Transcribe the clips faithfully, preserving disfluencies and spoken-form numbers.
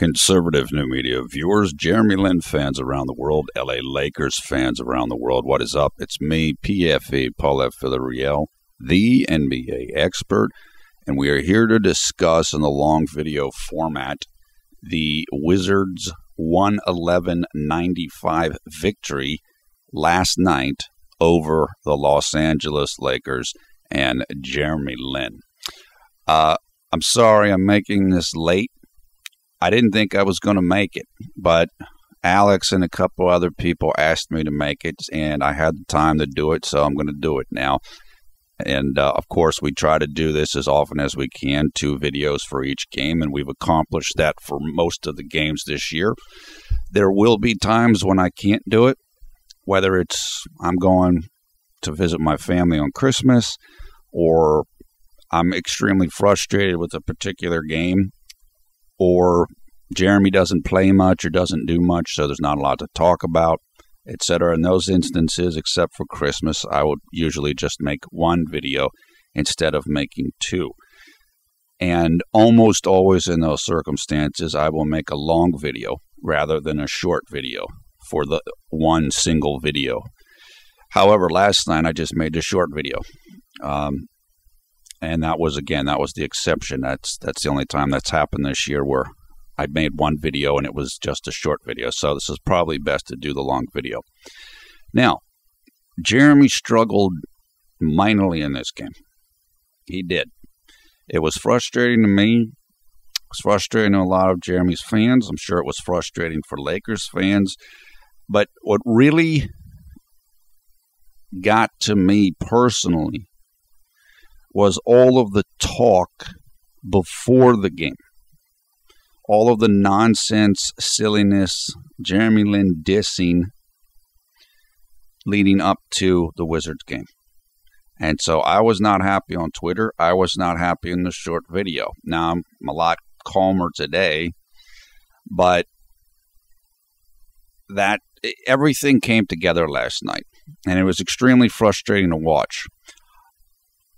Conservative New Media viewers, Jeremy Lin fans around the world, L A Lakers fans around the world. What is up? It's me, P F E, Paul F. Villarreal, the N B A expert, and we are here to discuss in the long video format the Wizards' one eleven ninety-five victory last night over the Los Angeles Lakers and Jeremy Lin. Uh, I'm sorry I'm making this late. I didn't think I was going to make it, but Alex and a couple other people asked me to make it, and I had the time to do it, so I'm going to do it now. And, uh, of course, we try to do this as often as we can, two videos for each game, and we've accomplished that for most of the games this year. There will be times when I can't do it, whether it's I'm going to visit my family on Christmas or I'm extremely frustrated with a particular game, or Jeremy doesn't play much or doesn't do much, so there's not a lot to talk about, et cetera. In those instances, except for Christmas, I would usually just make one video instead of making two. And almost always in those circumstances, I will make a long video rather than a short video for the one single video. However, last night I just made a short video. Um, And that was, again, that was the exception. That's that's the only time that's happened this year where I made one video and it was just a short video. So this is probably best to do the long video. Now, Jeremy struggled minorly in this game. He did. It was frustrating to me. It was frustrating to a lot of Jeremy's fans. I'm sure it was frustrating for Lakers fans. But what really got to me personally was all of the talk before the game, all of the nonsense, silliness, Jeremy Lin dissing leading up to the Wizards game. And so I was not happy on Twitter. I was not happy in the short video. Now, I'm a lot calmer today, but that everything came together last night, and it was extremely frustrating to watch.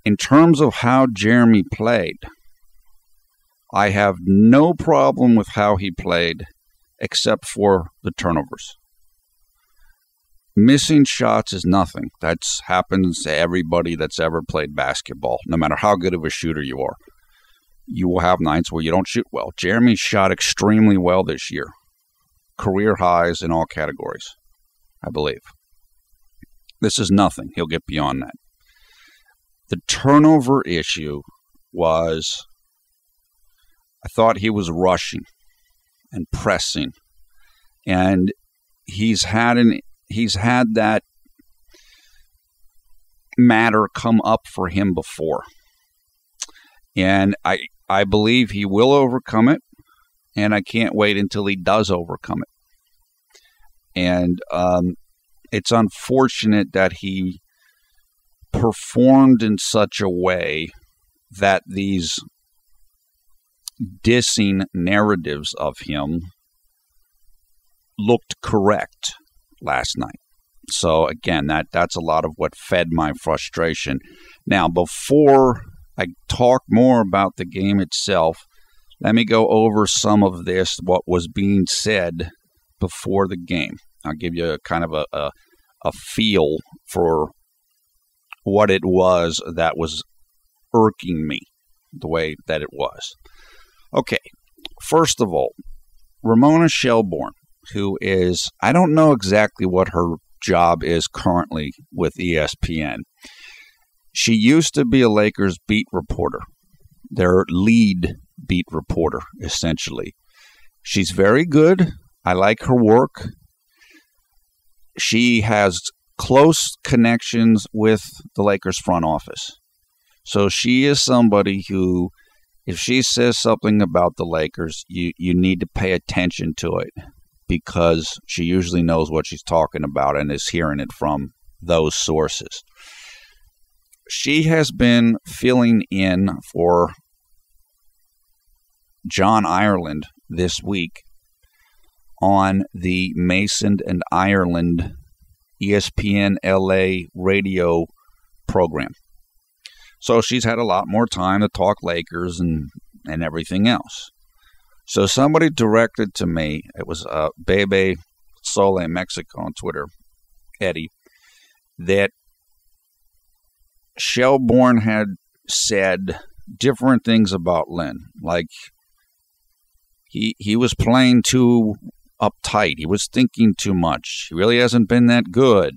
In terms of how Jeremy played, I have no problem with how he played except for the turnovers. Missing shots is nothing. That happens to everybody that's ever played basketball, no matter how good of a shooter you are. You will have nights where you don't shoot well. Jeremy shot extremely well this year. Career highs in all categories, I believe. This is nothing. He'll get beyond that. The turnover issue was, I thought he was rushing and pressing, and he's had an he's had that matter come up for him before, and I I believe he will overcome it, and I can't wait until he does overcome it. And um, it's unfortunate that he performed in such a way that these dissing narratives of him looked correct last night. So again, that that's a lot of what fed my frustration. Now, before I talk more about the game itself, let me go over some of this, what was being said before the game. I'll give you a kind of a a, a feel for what it was that was irking me the way that it was. Okay, first of all, Ramona Shelburne, who is, I don't know exactly what her job is currently with E S P N. She used to be a Lakers beat reporter, their lead beat reporter, essentially. She's very good. I like her work. She has close connections with the Lakers front office. So she is somebody who, if she says something about the Lakers, you, you need to pay attention to it because she usually knows what she's talking about and is hearing it from those sources. She has been filling in for John Ireland this week on the Mason and Ireland E S P N L A radio program. So she's had a lot more time to talk Lakers and, and everything else. So somebody directed to me, it was uh, Bebe Sole, Mexico, on Twitter, Eddie, that Shelburne had said different things about Lin. Like, he he was playing too uptight. He was thinking too much. He really hasn't been that good.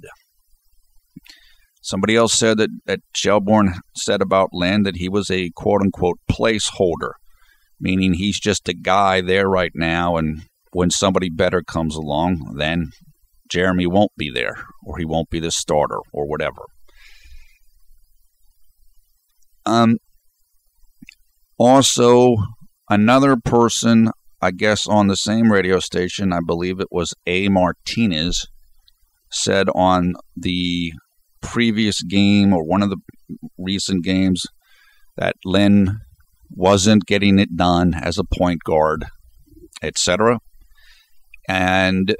Somebody else said that, that Shelburne said about Lin that he was a quote-unquote placeholder, meaning he's just a guy there right now, and when somebody better comes along, then Jeremy won't be there, or he won't be the starter, or whatever. Um. Also, another person, I guess on the same radio station, I believe it was A. Martinez, said on the previous game or one of the recent games that Lin wasn't getting it done as a point guard, et cetera. And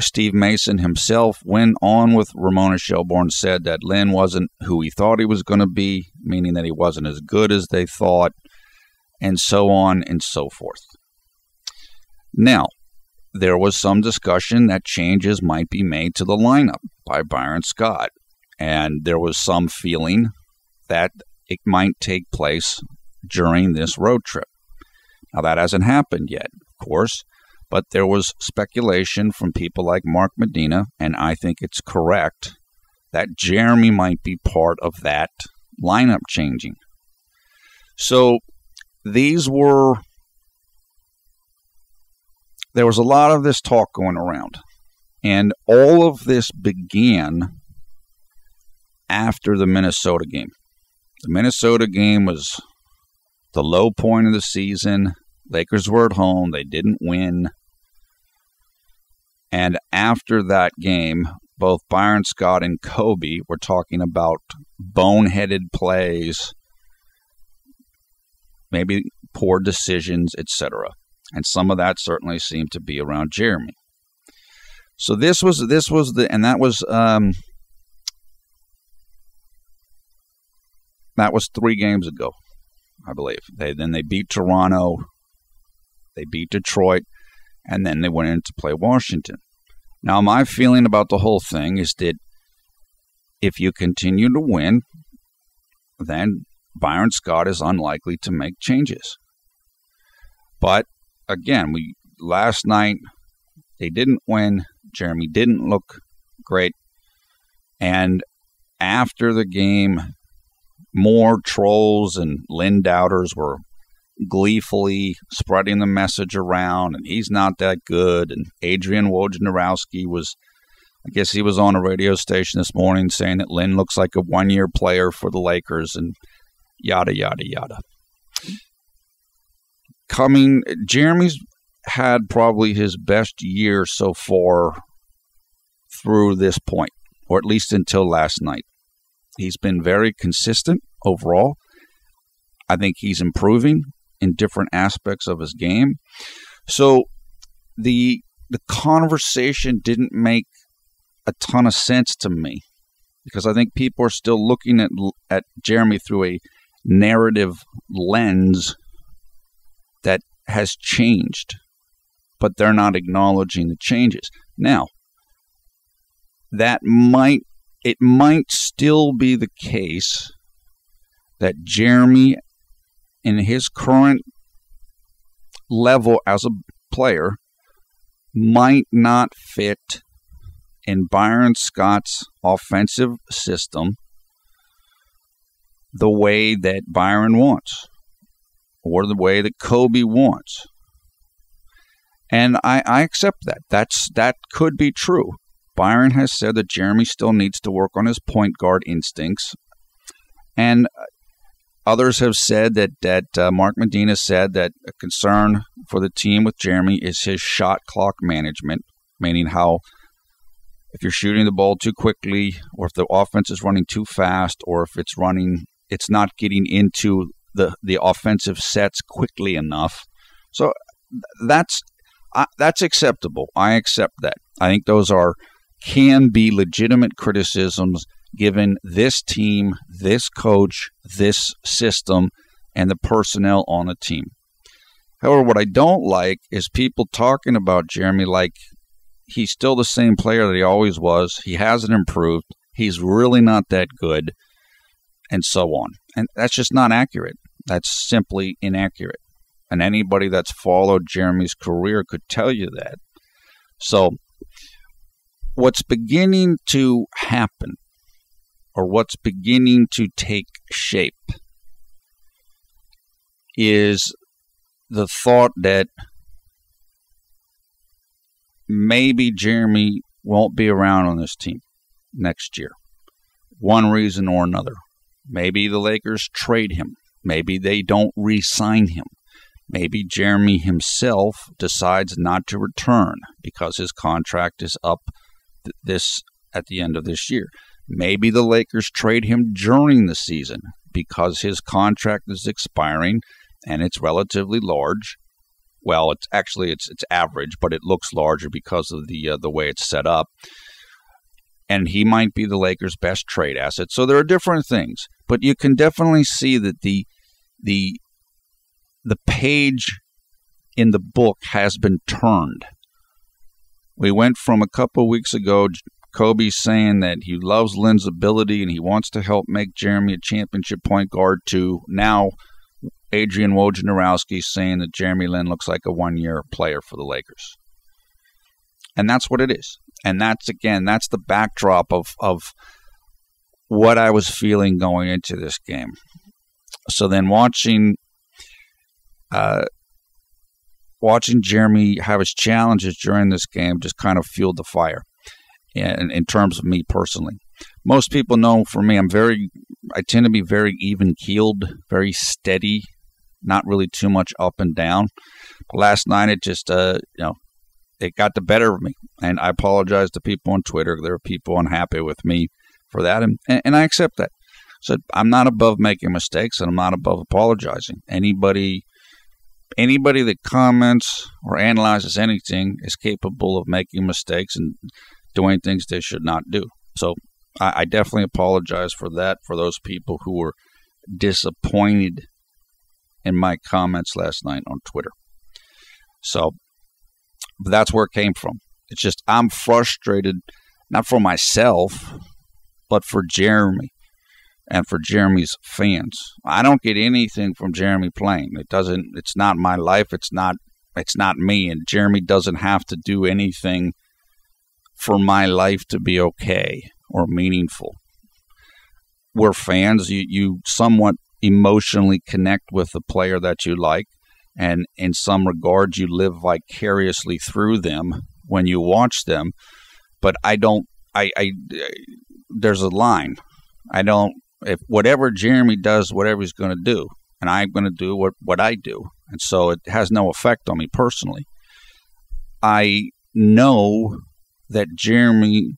Steve Mason himself, when on with Ramona Shelburne, said that Lin wasn't who he thought he was going to be, meaning that he wasn't as good as they thought, and so on and so forth. Now, there was some discussion that changes might be made to the lineup by Byron Scott, and there was some feeling that it might take place during this road trip. Now, that hasn't happened yet, of course, but there was speculation from people like Mark Medina, and I think it's correct, that Jeremy might be part of that lineup changing. So these were, there was a lot of this talk going around, and all of this began after the Minnesota game. The Minnesota game was the low point of the season. Lakers were at home. They didn't win. And after that game, both Byron Scott and Kobe were talking about boneheaded plays, maybe poor decisions, et cetera. And some of that certainly seemed to be around Jeremy. So this was this was the and that was um, that was three games ago, I believe. They then they beat Toronto. They beat Detroit, and then they went in to play Washington. Now, my feeling about the whole thing is that if you continue to win, then Byron Scott is unlikely to make changes. But, again, we last night, they didn't win. Jeremy didn't look great. And after the game, more trolls and Lin doubters were gleefully spreading the message around, and he's not that good. And Adrian Wojnarowski was, I guess he was on a radio station this morning saying that Lin looks like a one-year player for the Lakers and yada, yada, yada. Coming, Jeremy's had probably his best year so far through this point, or at least until last night. He's been very consistent overall. I think he's improving in different aspects of his game. So the the conversation didn't make a ton of sense to me, because I think people are still looking at at Jeremy through a narrative lens that has changed, but they're not acknowledging the changes. Now, that might it might still be the case that Jeremy, in his current level as a player, might not fit in Byron Scott's offensive system the way that Byron wants or the way that Kobe wants. And I, I accept that. That's, that could be true. Byron has said that Jeremy still needs to work on his point guard instincts. And others have said that that uh, Mark Medina said that a concern for the team with Jeremy is his shot clock management, meaning how if you're shooting the ball too quickly, or if the offense is running too fast, or if it's running, it's not getting into the, the offensive sets quickly enough. So that's uh, that's acceptable. I accept that. I think those are can be legitimate criticisms given this team, this coach, this system, and the personnel on the team. However, what I don't like is people talking about Jeremy like he's still the same player that he always was. He hasn't improved. He's really not that good, and so on. And that's just not accurate. That's simply inaccurate. And anybody that's followed Jeremy's career could tell you that. So what's beginning to happen, or what's beginning to take shape, is the thought that maybe Jeremy won't be around on this team next year, one reason or another. Maybe the Lakers trade him. Maybe they don't re-sign him. Maybe Jeremy himself decides not to return because his contract is up th- this at the end of this year. Maybe the Lakers trade him during the season because his contract is expiring and it's relatively large. Well, it's actually it's it's average, but it looks larger because of the uh, the way it's set up. And he might be the Lakers' best trade asset. So there are different things, but you can definitely see that the the the page in the book has been turned. We went from a couple of weeks ago, Kobe saying that he loves Lin's ability and he wants to help make Jeremy a championship point guard, to now Adrian Wojnarowski saying that Jeremy Lin looks like a one-year player for the Lakers. And that's what it is. And that's, again, that's the backdrop of, of what I was feeling going into this game. So then watching uh, watching Jeremy have his challenges during this game just kind of fueled the fire in, in terms of me personally. Most people know for me, I'm very, I tend to be very even-keeled, very steady, not really too much up and down. But last night it just, uh, you know, it got the better of me, and I apologize to people on Twitter. There are people unhappy with me for that, and, and I accept that. So I'm not above making mistakes, and I'm not above apologizing. Anybody anybody that comments or analyzes anything is capable of making mistakes and doing things they should not do. So I, I definitely apologize for that, for those people who were disappointed in my comments last night on Twitter. So But that's where it came from. It's just I'm frustrated, not for myself, but for Jeremy and for Jeremy's fans. I don't get anything from Jeremy playing. It doesn't. It's not my life. It's not. It's not me. And Jeremy doesn't have to do anything for my life to be okay or meaningful. We're fans. You you somewhat emotionally connect with the player that you like. And in some regards, you live vicariously through them when you watch them. But I don't, I, I, I there's a line. I don't, if whatever Jeremy does, whatever he's going to do, and I'm going to do what, what I do. And so it has no effect on me personally. I know that Jeremy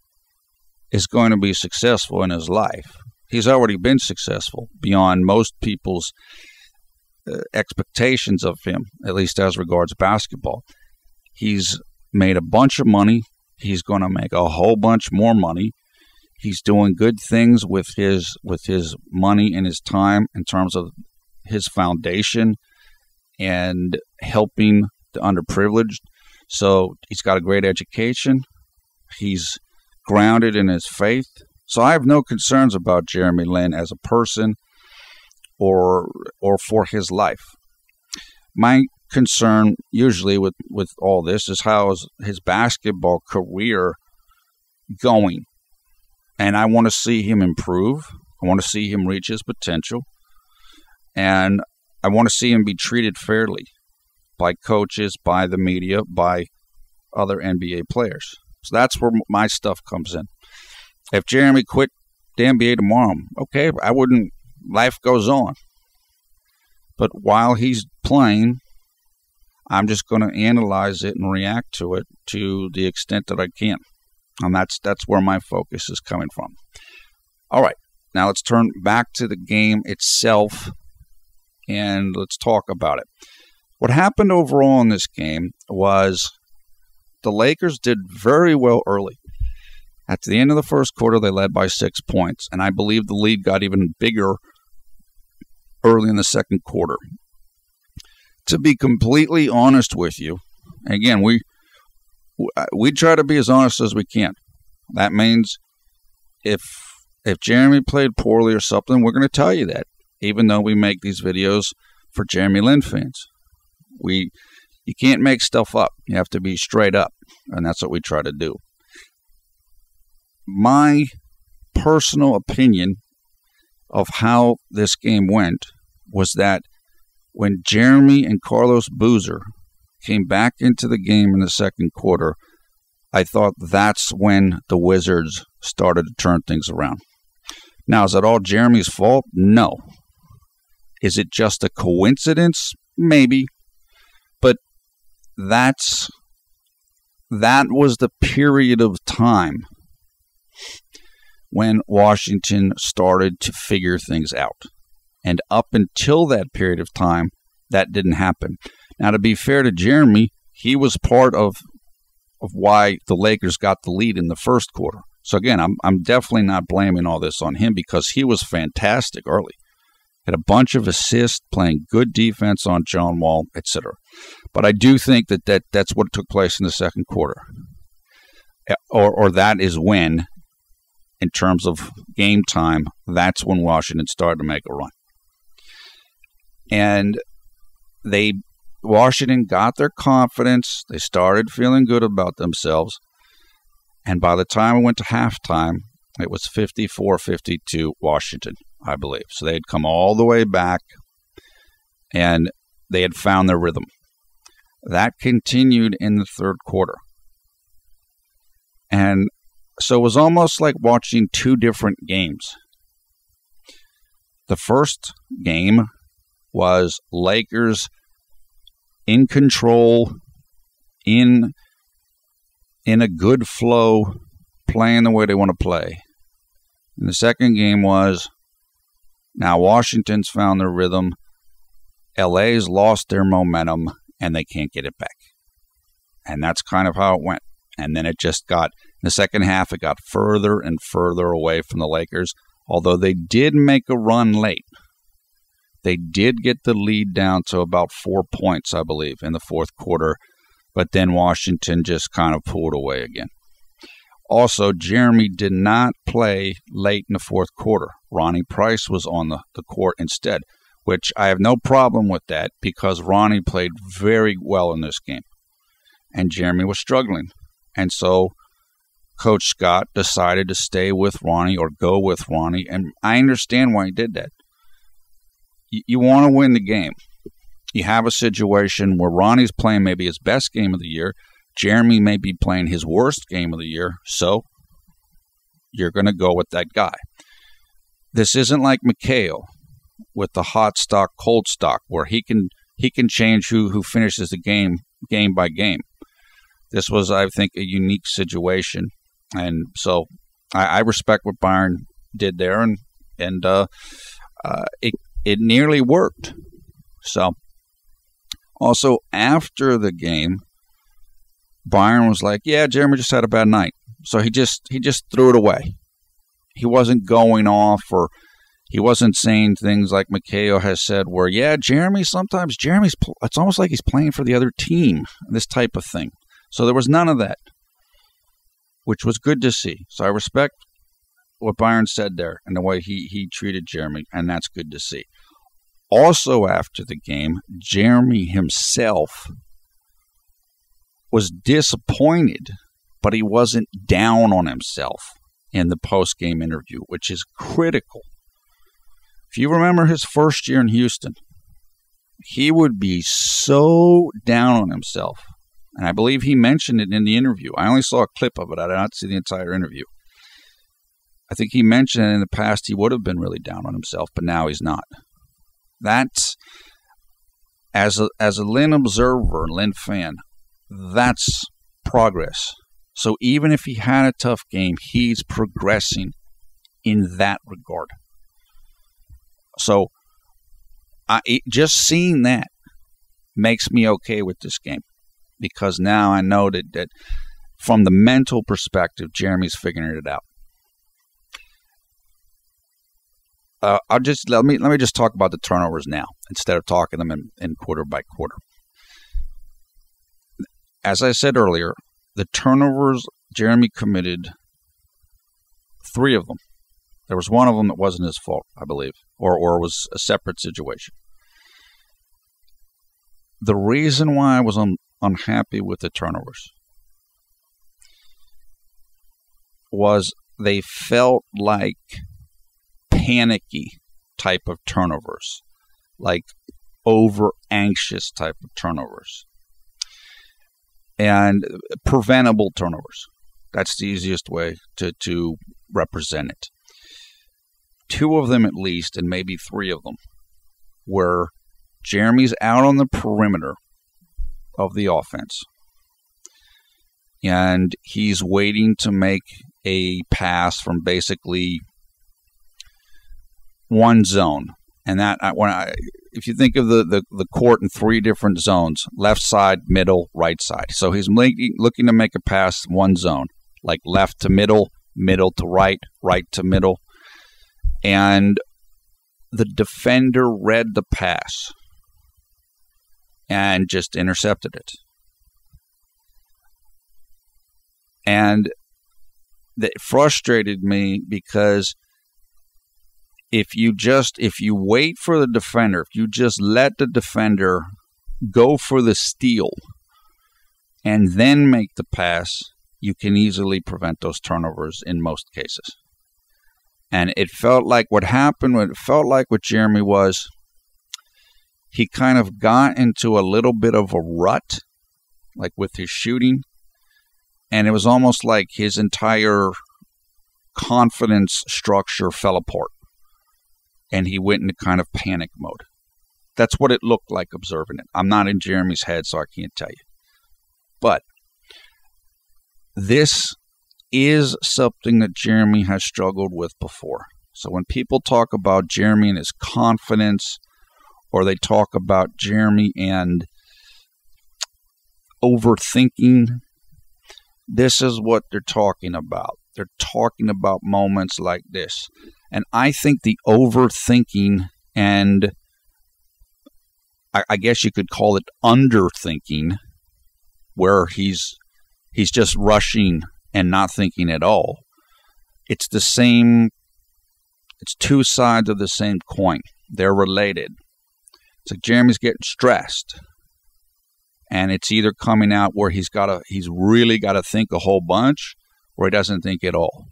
is going to be successful in his life. He's already been successful beyond most people's Uh, expectations of him, at least as regards basketball. He's made a bunch of money. He's going to make a whole bunch more money. He's doing good things with his with his money and his time in terms of his foundation and helping the underprivileged. So he's got a great education. He's grounded in his faith. So I have no concerns about Jeremy Lin as a person or or for his life. My concern usually with, with all this is how is his basketball career going. And I want to see him improve. I want to see him reach his potential. And I want to see him be treated fairly by coaches, by the media, by other N B A players. So that's where my stuff comes in. If Jeremy quit the N B A tomorrow, okay, I wouldn't. Life goes on. But while he's playing, I'm just going to analyze it and react to it to the extent that I can. And that's that's where my focus is coming from. All right. Now let's turn back to the game itself and let's talk about it. What happened overall in this game was the Lakers did very well early. At the end of the first quarter, they led by six points, and I believe the lead got even bigger early in the second quarter. to be completely honest with you, again, we we try to be as honest as we can. That means if if Jeremy played poorly or something, we're going to tell you that, even though we make these videos for Jeremy Lin fans. We you can't make stuff up. You have to be straight up, and that's what we try to do. My personal opinion of how this game went was that when Jeremy and Carlos Boozer came back into the game in the second quarter, I thought that's when the Wizards started to turn things around. Now, is it all Jeremy's fault? No. Is it just a coincidence? Maybe. But that's that was the period of time when Washington started to figure things out. And up until that period of time, that didn't happen. Now, to be fair to Jeremy, he was part of of why the Lakers got the lead in the first quarter. So, again, I'm I'm definitely not blaming all this on him because he was fantastic early. Had a bunch of assists, playing good defense on John Wall, et cetera. But I do think that, that that's what took place in the second quarter. Or, or that is when, in terms of game time, that's when Washington started to make a run. And they Washington got their confidence. They started feeling good about themselves. And by the time it went to halftime, it was fifty-four fifty-two Washington, I believe. So they had come all the way back, and they had found their rhythm. That continued in the third quarter. And so it was almost like watching two different games. The first game was Lakers in control, in in a good flow, playing the way they want to play. And the second game was, now Washington's found their rhythm, L A's lost their momentum, and they can't get it back. And that's kind of how it went. And then it just got, in the second half, it got further and further away from the Lakers, although they did make a run late. They did get the lead down to about four points, I believe, in the fourth quarter, but then Washington just kind of pulled away again. Also, Jeremy did not play late in the fourth quarter. Ronnie Price was on the, the court instead, which I have no problem with that because Ronnie played very well in this game, and Jeremy was struggling. And so Coach Scott decided to stay with Ronnie or go with Ronnie, and I understand why he did that. You want to win the game. You have a situation where Ronnie's playing maybe his best game of the year. Jeremy may be playing his worst game of the year. So you're going to go with that guy. This isn't like McHale with the hot stock, cold stock, where he can he can change who who finishes the game game by game. This was, I think, a unique situation. And so I, I respect what Byron did there. And, and uh, uh, it It nearly worked. So, also after the game, Byron was like, "Yeah, Jeremy just had a bad night." So he just he just threw it away. He wasn't going off, or he wasn't saying things like McHale has said, where yeah, Jeremy sometimes Jeremy's it's almost like he's playing for the other team. This type of thing. So there was none of that, which was good to see. So I respect what Byron said there and the way he he treated Jeremy, and that's good to see. Also, after the game, Jeremy himself was disappointed, but he wasn't down on himself in the post-game interview, which is critical. If you remember his first year in Houston, he would be so down on himself, and I believe he mentioned it in the interview. I only saw a clip of it. I did not see the entire interview. I think he mentioned in the past he would have been really down on himself, but now he's not. That's, as a, as a Lin observer, Lin fan, that's progress. So even if he had a tough game, he's progressing in that regard. So I, it, just seeing that makes me okay with this game because now I know that, that from the mental perspective, Jeremy's figuring it out. uh, I'll just let me let me just talk about the turnovers now instead of talking them in, in quarter by quarter. As I said earlier, the turnovers Jeremy committed, three of them. There was one of them that wasn't his fault, I believe, or or was a separate situation. The reason why I was un, unhappy with the turnovers was they felt like panicky type of turnovers, like over anxious type of turnovers, and preventable turnovers. That's the easiest way to, to represent it. Two of them at least, and maybe three of them, were Jeremy's out on the perimeter of the offense, and he's waiting to make a pass from basically one zone. And that, when I, if you think of the, the, the court in three different zones, left side, middle, right side. So he's making, looking to make a pass in one zone, like left to middle, middle to right, right to middle. And the defender read the pass and just intercepted it. And that frustrated me because if you just, if you wait for the defender, if you just let the defender go for the steal and then make the pass, you can easily prevent those turnovers in most cases. And it felt like what happened, what it felt like with Jeremy was he kind of got into a little bit of a rut, like with his shooting. And it was almost like his entire confidence structure fell apart. And he went into kind of panic mode. That's what it looked like observing it. I'm not in Jeremy's head, so I can't tell you. But this is something that Jeremy has struggled with before. So when people talk about Jeremy and his confidence, or they talk about Jeremy and overthinking, this is what they're talking about. They're talking about moments like this. And I think the overthinking and I, I guess you could call it underthinking, where he's he's just rushing and not thinking at all. It's the same, it's two sides of the same coin. They're related. It's like Jeremy's getting stressed. And it's either coming out where he's got to, he's really got to think a whole bunch, or he doesn't think at all.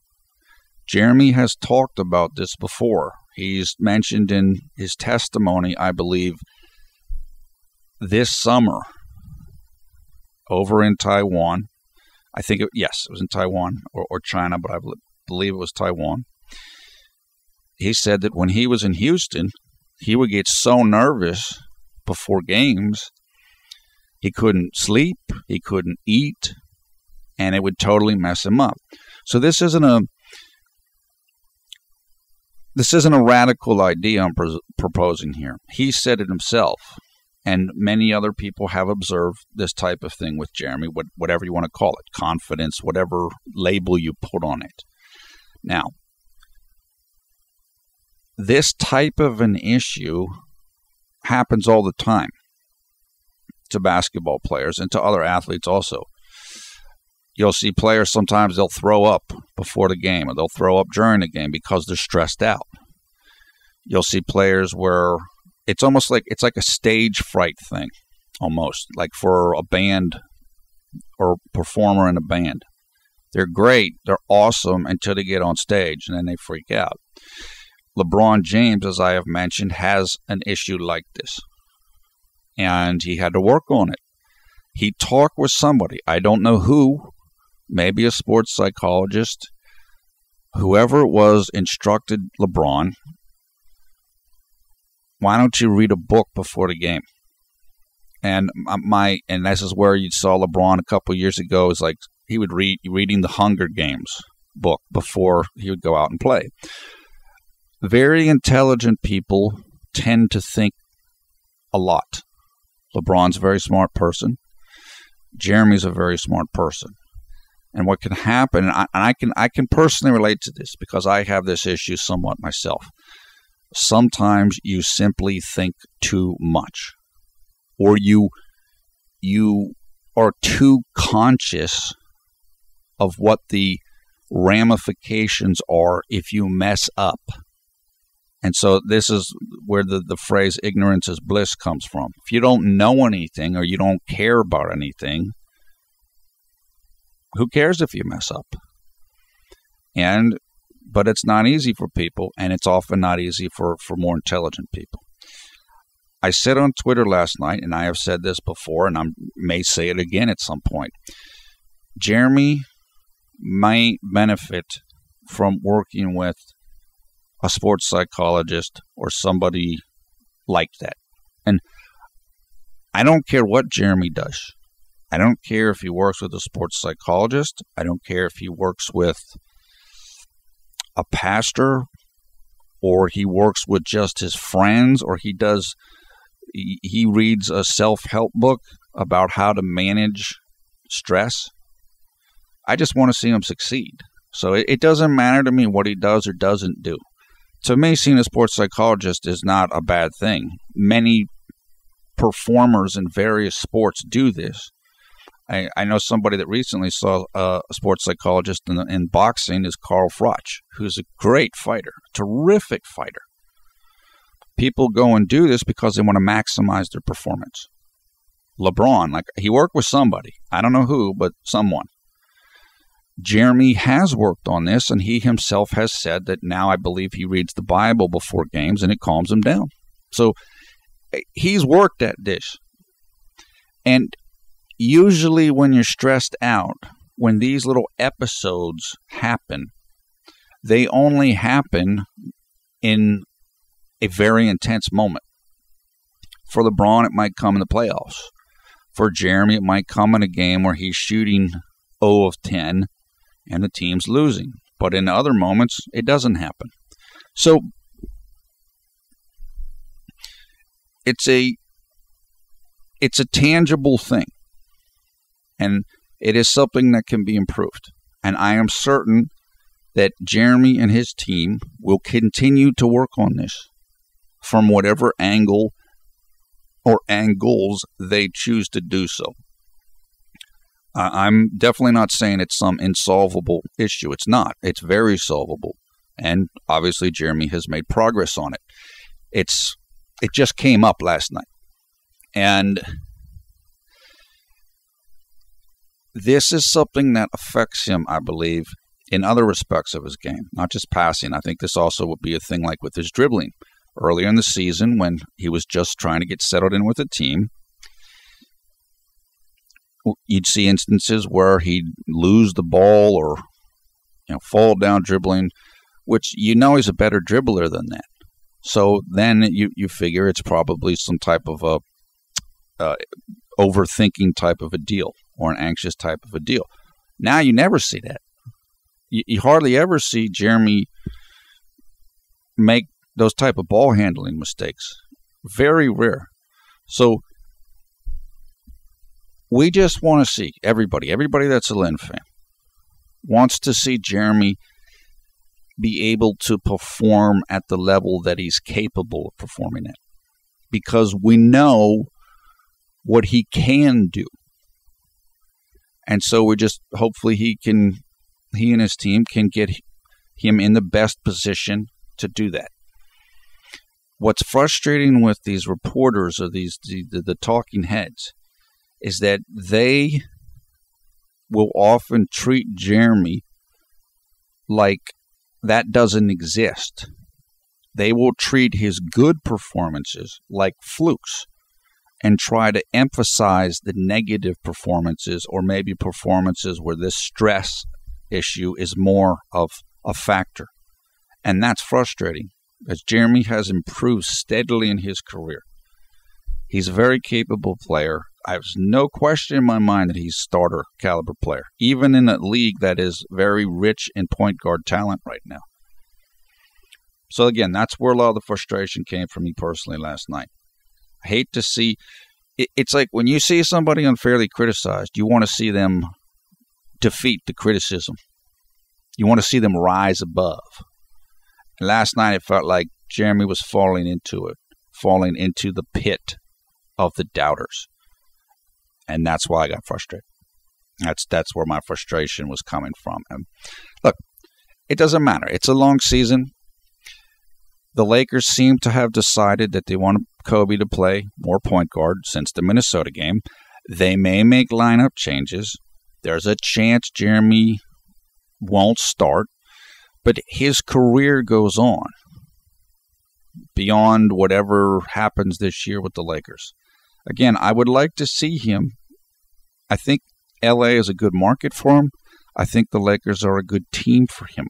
Jeremy has talked about this before. He's mentioned in his testimony, I believe, this summer over in Taiwan. I think, it, yes, it was in Taiwan or, or China, but I believe it was Taiwan. He said that when he was in Houston, he would get so nervous before games. He couldn't sleep, he couldn't eat, and it would totally mess him up. So this isn't a this isn't a radical idea I'm pr- proposing here. He said it himself, and many other people have observed this type of thing with Jeremy, what, whatever you want to call it, confidence, whatever label you put on it. Now, this type of an issue happens all the time to basketball players and to other athletes also. You'll see players sometimes they'll throw up before the game or they'll throw up during the game because they're stressed out. You'll see players where it's almost like it's like a stage fright thing almost, like for a band or performer in a band. They're great, they're awesome until they get on stage and then they freak out. LeBron James, as I have mentioned, has an issue like this. And he had to work on it. He talked with somebody. I don't know who, maybe a sports psychologist. Whoever it was instructed LeBron, why don't you read a book before the game? And my, and this is where you saw LeBron a couple years ago. Is like he would read reading the Hunger Games book before he would go out and play. Very intelligent people tend to think a lot. LeBron's a very smart person. Jeremy's a very smart person. And what can happen, and I, and I can I can personally relate to this because I have this issue somewhat myself. sometimes you simply think too much, or you you are too conscious of what the ramifications are if you mess up. And so this is where the, the phrase ignorance is bliss comes from. If you don't know anything or you don't care about anything, who cares if you mess up? And but it's not easy for people, and it's often not easy for, for more intelligent people. I said on Twitter last night, and I have said this before, and I may say it again at some point, Jeremy might benefit from working with a sports psychologist or somebody like that. And I don't care what Jeremy does. I don't care if he works with a sports psychologist. I don't care if he works with a pastor, or he works with just his friends, or he does, he reads a self-help book about how to manage stress. I just want to see him succeed. So it, it doesn't matter to me what he does or doesn't do. To me, seeing a sports psychologist is not a bad thing. Many performers in various sports do this. I, I know somebody that recently saw a sports psychologist in, in boxing is Carl Froch, who's a great fighter, terrific fighter. People go and do this because they want to maximize their performance. LeBron, like he worked with somebody. I don't know who, but someone. Jeremy has worked on this, and he himself has said that now I believe he reads the Bible before games, and it calms him down. So he's worked at this. And usually when you're stressed out, when these little episodes happen, they only happen in a very intense moment. For LeBron, it might come in the playoffs. For Jeremy, it might come in a game where he's shooting zero of ten and the team's losing. But in other moments, it doesn't happen. So it's a it's a tangible thing. And it is something that can be improved. And I am certain that Jeremy and his team will continue to work on this from whatever angle or angles they choose to do so. Uh, I'm definitely not saying it's some insolvable issue. It's not. It's very solvable. And obviously, Jeremy has made progress on it. It's it just came up last night. And this is something that affects him, I believe, in other respects of his game, not just passing. I think this also would be a thing like with his dribbling. Earlier in the season, when he was just trying to get settled in with a team, you'd see instances where he'd lose the ball or you know, fall down dribbling, which you know he's a better dribbler than that. So then you, you figure it's probably some type of a uh, overthinking type of a deal, or an anxious type of a deal. Now you never see that. You, you hardly ever see Jeremy make those type of ball handling mistakes. Very rare. So we just want to see everybody, everybody that's a Lin fan, wants to see Jeremy be able to perform at the level that he's capable of performing at, because we know what he can do. And so we just, hopefully he can, he and his team can get him in the best position to do that. What's frustrating with these reporters or these, the, the, the talking heads is that they will often treat Jeremy like that doesn't exist. They will treat his good performances like flukes, and try to emphasize the negative performances, or maybe performances where this stress issue is more of a factor. And that's frustrating, as Jeremy has improved steadily in his career. He's a very capable player. I have no question in my mind that he's a starter caliber player, even in a league that is very rich in point guard talent right now. So again, that's where a lot of the frustration came from me personally last night. Hate to see it, it's like when you see somebody unfairly criticized, you want to see them defeat the criticism. You want to see them rise above. And last night it felt like Jeremy was falling into it, falling into the pit of the doubters. And that's why I got frustrated. That's that's where my frustration was coming from. And look, it doesn't matter. It's a long season. The Lakers seem to have decided that they want Kobe to play more point guard since the Minnesota game. They may make lineup changes. There's a chance Jeremy won't start, but his career goes on beyond whatever happens this year with the Lakers. Again, I would like to see him. I think L A is a good market for him. I think the Lakers are a good team for him.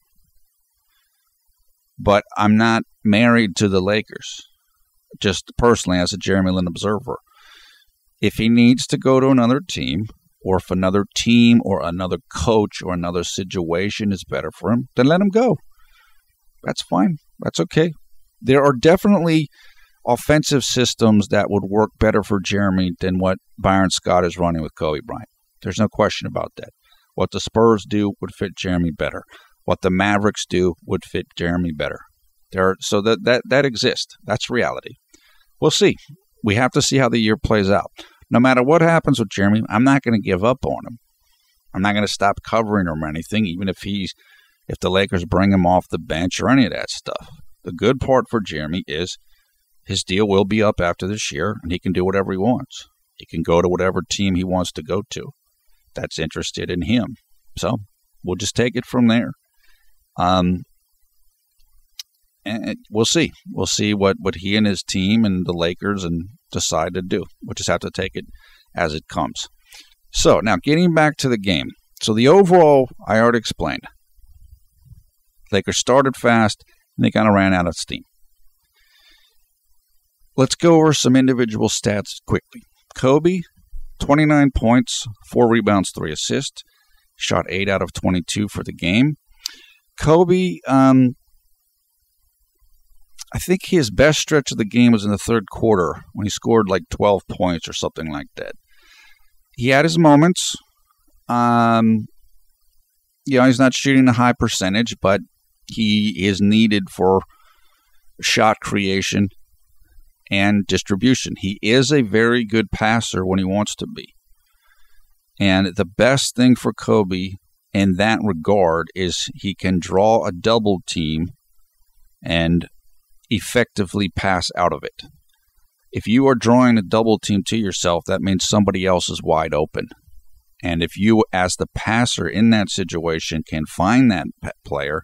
But I'm not married to the Lakers. Just personally, as a Jeremy Lin observer, if he needs to go to another team, or if another team or another coach or another situation is better for him, then let him go. That's fine. That's okay. There are definitely offensive systems that would work better for Jeremy than what Byron Scott is running with Kobe Bryant. There's no question about that. What the Spurs do would fit Jeremy better. What the Mavericks do would fit Jeremy better. There are, so that, that that exists. That's reality. We'll see. We have to see how the year plays out. No matter what happens with Jeremy, I'm not going to give up on him. I'm not going to stop covering him or anything, even if he's if the Lakers bring him off the bench or any of that stuff. The good part for Jeremy is his deal will be up after this year, and he can do whatever he wants. He can go to whatever team he wants to go to that's interested in him. So we'll just take it from there. Um, and we'll see. We'll see what, what he and his team and the Lakers and decide to do. We'll just have to take it as it comes. So now getting back to the game. So the overall, I already explained. Lakers started fast and they kind of ran out of steam. Let's go over some individual stats quickly. Kobe, twenty-nine points, four rebounds, three assists. Shot eight out of twenty-two for the game. Kobe, um, I think his best stretch of the game was in the third quarter when he scored like twelve points or something like that. He had his moments. Um, you know, he's not shooting a high percentage, but he is needed for shot creation and distribution. He is a very good passer when he wants to be. And the best thing for Kobe in that regard is he can draw a double team and effectively pass out of it. If you are drawing a double team to yourself, that means somebody else is wide open. And if you, as the passer in that situation, can find that player,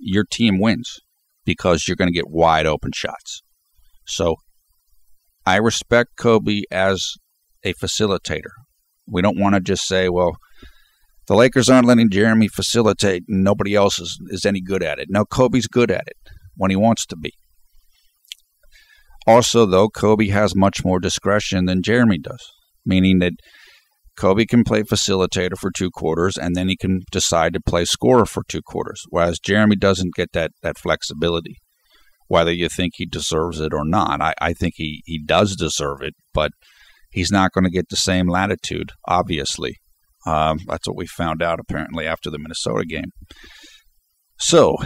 your team wins because you're going to get wide open shots. So I respect Kobe as a facilitator. We don't want to just say, well, the Lakers aren't letting Jeremy facilitate and nobody else is, is any good at it. No, Kobe's good at it when he wants to be. Also, though, Kobe has much more discretion than Jeremy does, meaning that Kobe can play facilitator for two quarters and then he can decide to play scorer for two quarters, whereas Jeremy doesn't get that, that flexibility. Whether you think he deserves it or not, I, I think he, he does deserve it, but he's not going to get the same latitude, obviously. Um, that's what we found out, apparently, after the Minnesota game. So,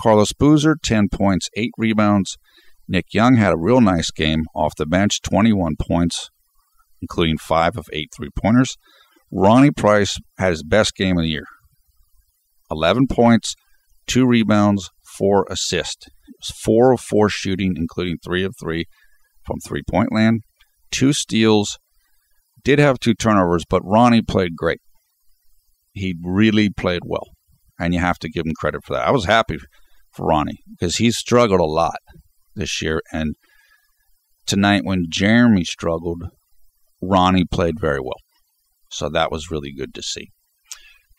Carlos Boozer, ten points, eight rebounds. Nick Young had a real nice game off the bench, twenty-one points, including five of eight three-pointers. Ronnie Price had his best game of the year, eleven points, two rebounds, four assists. Four of four shooting, including three of three from three-point land, two steals, did have two turnovers, but Ronnie played great. He really played well, and you have to give him credit for that. I was happy for Ronnie because he's struggled a lot this year, and tonight when Jeremy struggled, Ronnie played very well. So that was really good to see.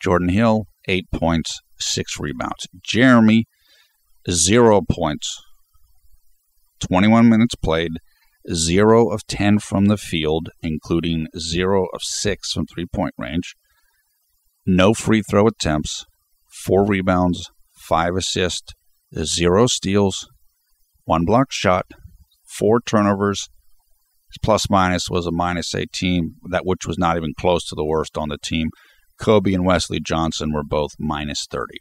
Jordan Hill, eight points, six rebounds. Jeremy, zero points, twenty-one minutes played, zero of ten from the field, including zero of six from three-point range, no free throw attempts, four rebounds, five assists, zero steals, one block shot, four turnovers. His plus-minus was a minus eighteen, that which was not even close to the worst on the team. Kobe and Wesley Johnson were both minus thirty.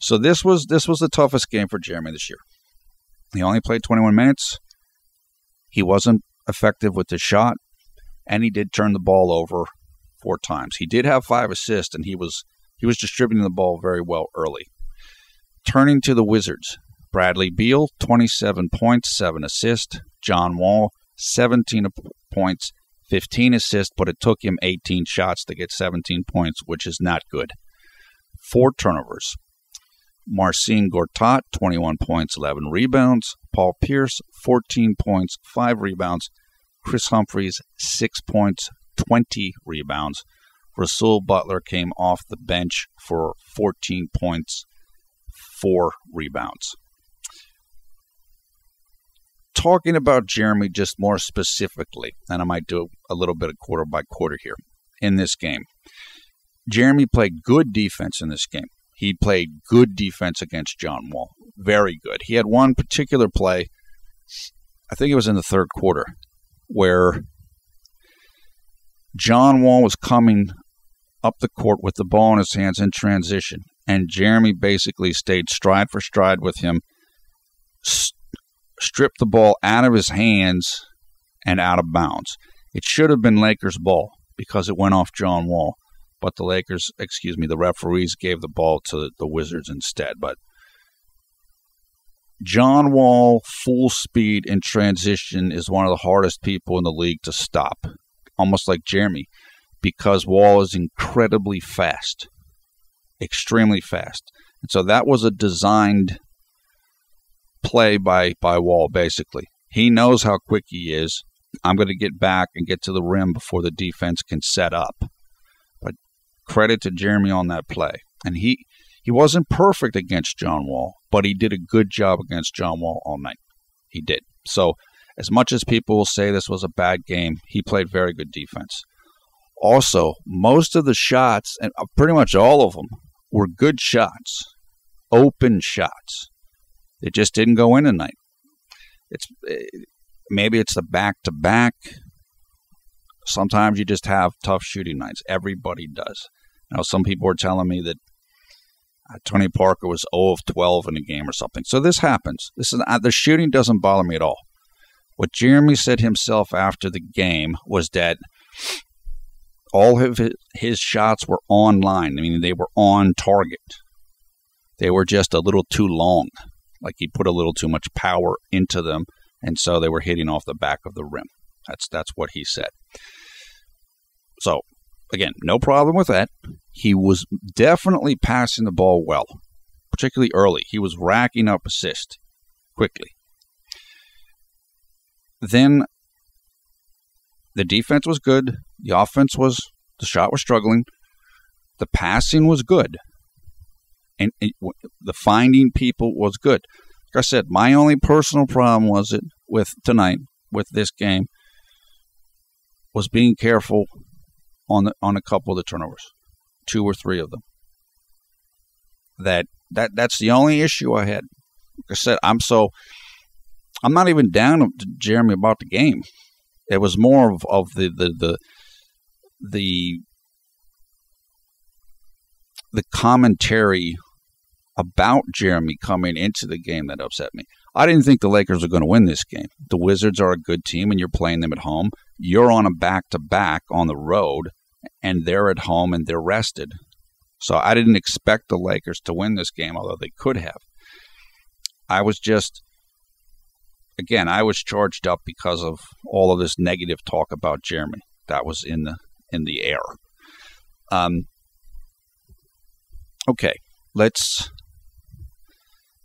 So this was this was the toughest game for Jeremy this year. He only played twenty-one minutes. He wasn't effective with his shot, and he did turn the ball over four times. He did have five assists, and he was he was distributing the ball very well early. Turning to the Wizards, Bradley Beal, twenty-seven points, seven assists. John Wall, seventeen points, fifteen assists, but it took him eighteen shots to get seventeen points, which is not good. Four turnovers. Marcin Gortat, twenty-one points, eleven rebounds. Paul Pierce, fourteen points, five rebounds. Chris Humphreys, six points, twenty rebounds. Rasul Butler came off the bench for fourteen points, four rebounds. Talking about Jeremy just more specifically, and I might do a little bit of quarter by quarter here in this game. Jeremy played good defense in this game. He played good defense against John Wall. Very good. He had one particular play, I think it was in the third quarter, where John Wall was coming up the court with the ball in his hands in transition, and Jeremy basically stayed stride for stride with him, st- stripped the ball out of his hands and out of bounds. It should have been Lakers ball because it went off John Wall, but the Lakers, excuse me, the referees gave the ball to the Wizards instead. But John Wall, full speed in transition, is one of the hardest people in the league to stop, almost like Jeremy, because Wall is incredibly fast, extremely fast. And so that was a designed play by, by Wall, basically. He knows how quick he is. I'm going to get back and get to the rim before the defense can set up. But credit to Jeremy on that play. And he, he wasn't perfect against John Wall, but he did a good job against John Wall all night. He did. So as much as people will say this was a bad game, he played very good defense. Also, most of the shots, and pretty much all of them, were good shots, open shots. It just didn't go in tonight. It's maybe it's the back-to-back. Sometimes you just have tough shooting nights. Everybody does. Now, some people are telling me that uh, Tony Parker was zero of twelve in a game or something. So this happens. This is uh, the shooting doesn't bother me at all. What Jeremy said himself after the game was that all of his shots were on line. I mean, they were on target. They were just a little too long. Like he put a little too much power into them, and so they were hitting off the back of the rim. That's that's what he said. So, again, no problem with that. He was definitely passing the ball well, particularly early. He was racking up assists quickly. Then the defense was good. The offense was, the shot was struggling. The passing was good. And the finding people was good. Like I said, my only personal problem was it with tonight, with this game, was being careful on the, on a couple of the turnovers, two or three of them. That that that's the only issue I had. Like I said, I'm so I'm not even down to Jeremy about the game. It was more of, of the the the. the the commentary about Jeremy coming into the game that upset me. I didn't think the Lakers were going to win this game. The Wizards are a good team, and you're playing them at home. You're on a back-to-back on the road, and they're at home, and they're rested. So I didn't expect the Lakers to win this game, although they could have. I was just, again, I was charged up because of all of this negative talk about Jeremy that was in the in the air. Um. Okay, let's,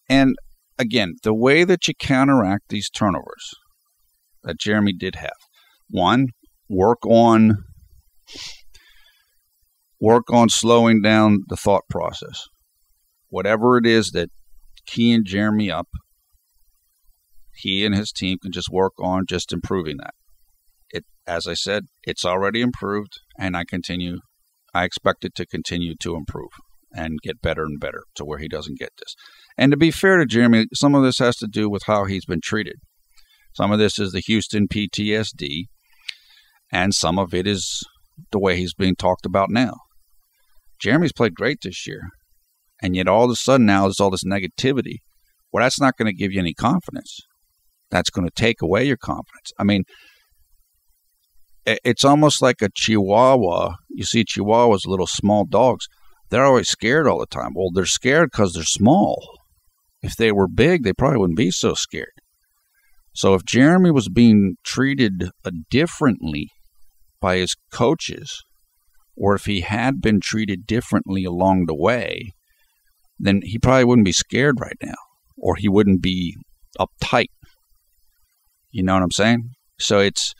and again, the way that you counteract these turnovers that Jeremy did have, one, work on, work on slowing down the thought process. Whatever it is that keying Jeremy up, he and his team can just work on just improving that. It, as I said, it's already improved, and I continue, I expect it to continue to improve and get better and better to where he doesn't get this. And to be fair to Jeremy, some of this has to do with how he's been treated. Some of this is the Houston P T S D, and some of it is the way he's being talked about now. Jeremy's played great this year, and yet all of a sudden now there's all this negativity Well, that's not going to give you any confidence. That's going to take away your confidence. I mean, it's almost like a Chihuahua. You see Chihuahuas, little small dogs. They're always scared all the time. Well, they're scared because they're small. If they were big, they probably wouldn't be so scared. So if Jeremy was being treated differently by his coaches, or if he had been treated differently along the way, then he probably wouldn't be scared right now, or he wouldn't be uptight. You know what I'm saying? So it's,